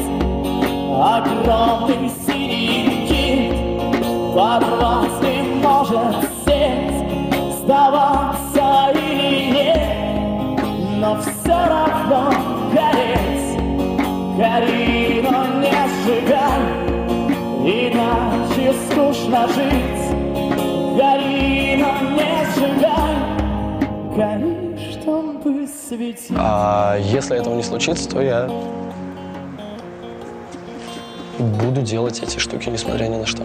Огромный синий кит, порвать не может сеть, сдаваться или нет, но все равно гореть. Гори, но не сжигай, иначе скучно жить. Гори, но не сжигай, гори, чтобы светить. А если этого не случится, то я буду делать эти штуки, несмотря ни на что.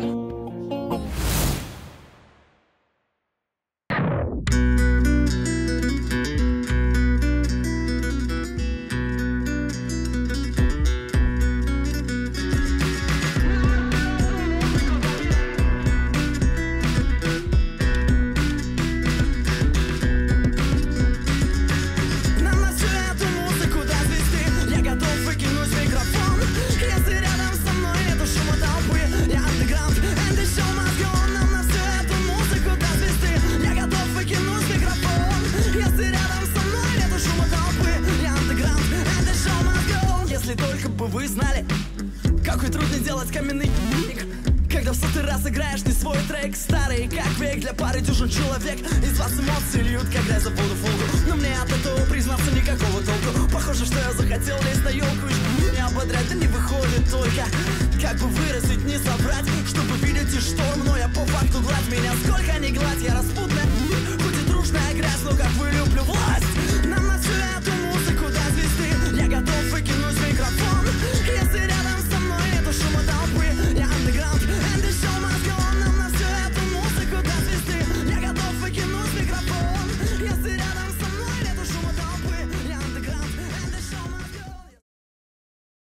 делать каменный ник. Когда в сотый раз играешь не свой трек, старый как век, для пары дюжин человек из вас эмоции льют, когда я забуду фугу. Но мне от этого, признаться, никакого толку. Похоже, что я захотел лезть на елку, и меня ободрять, да не выходит только. Как бы выразить, не собрать,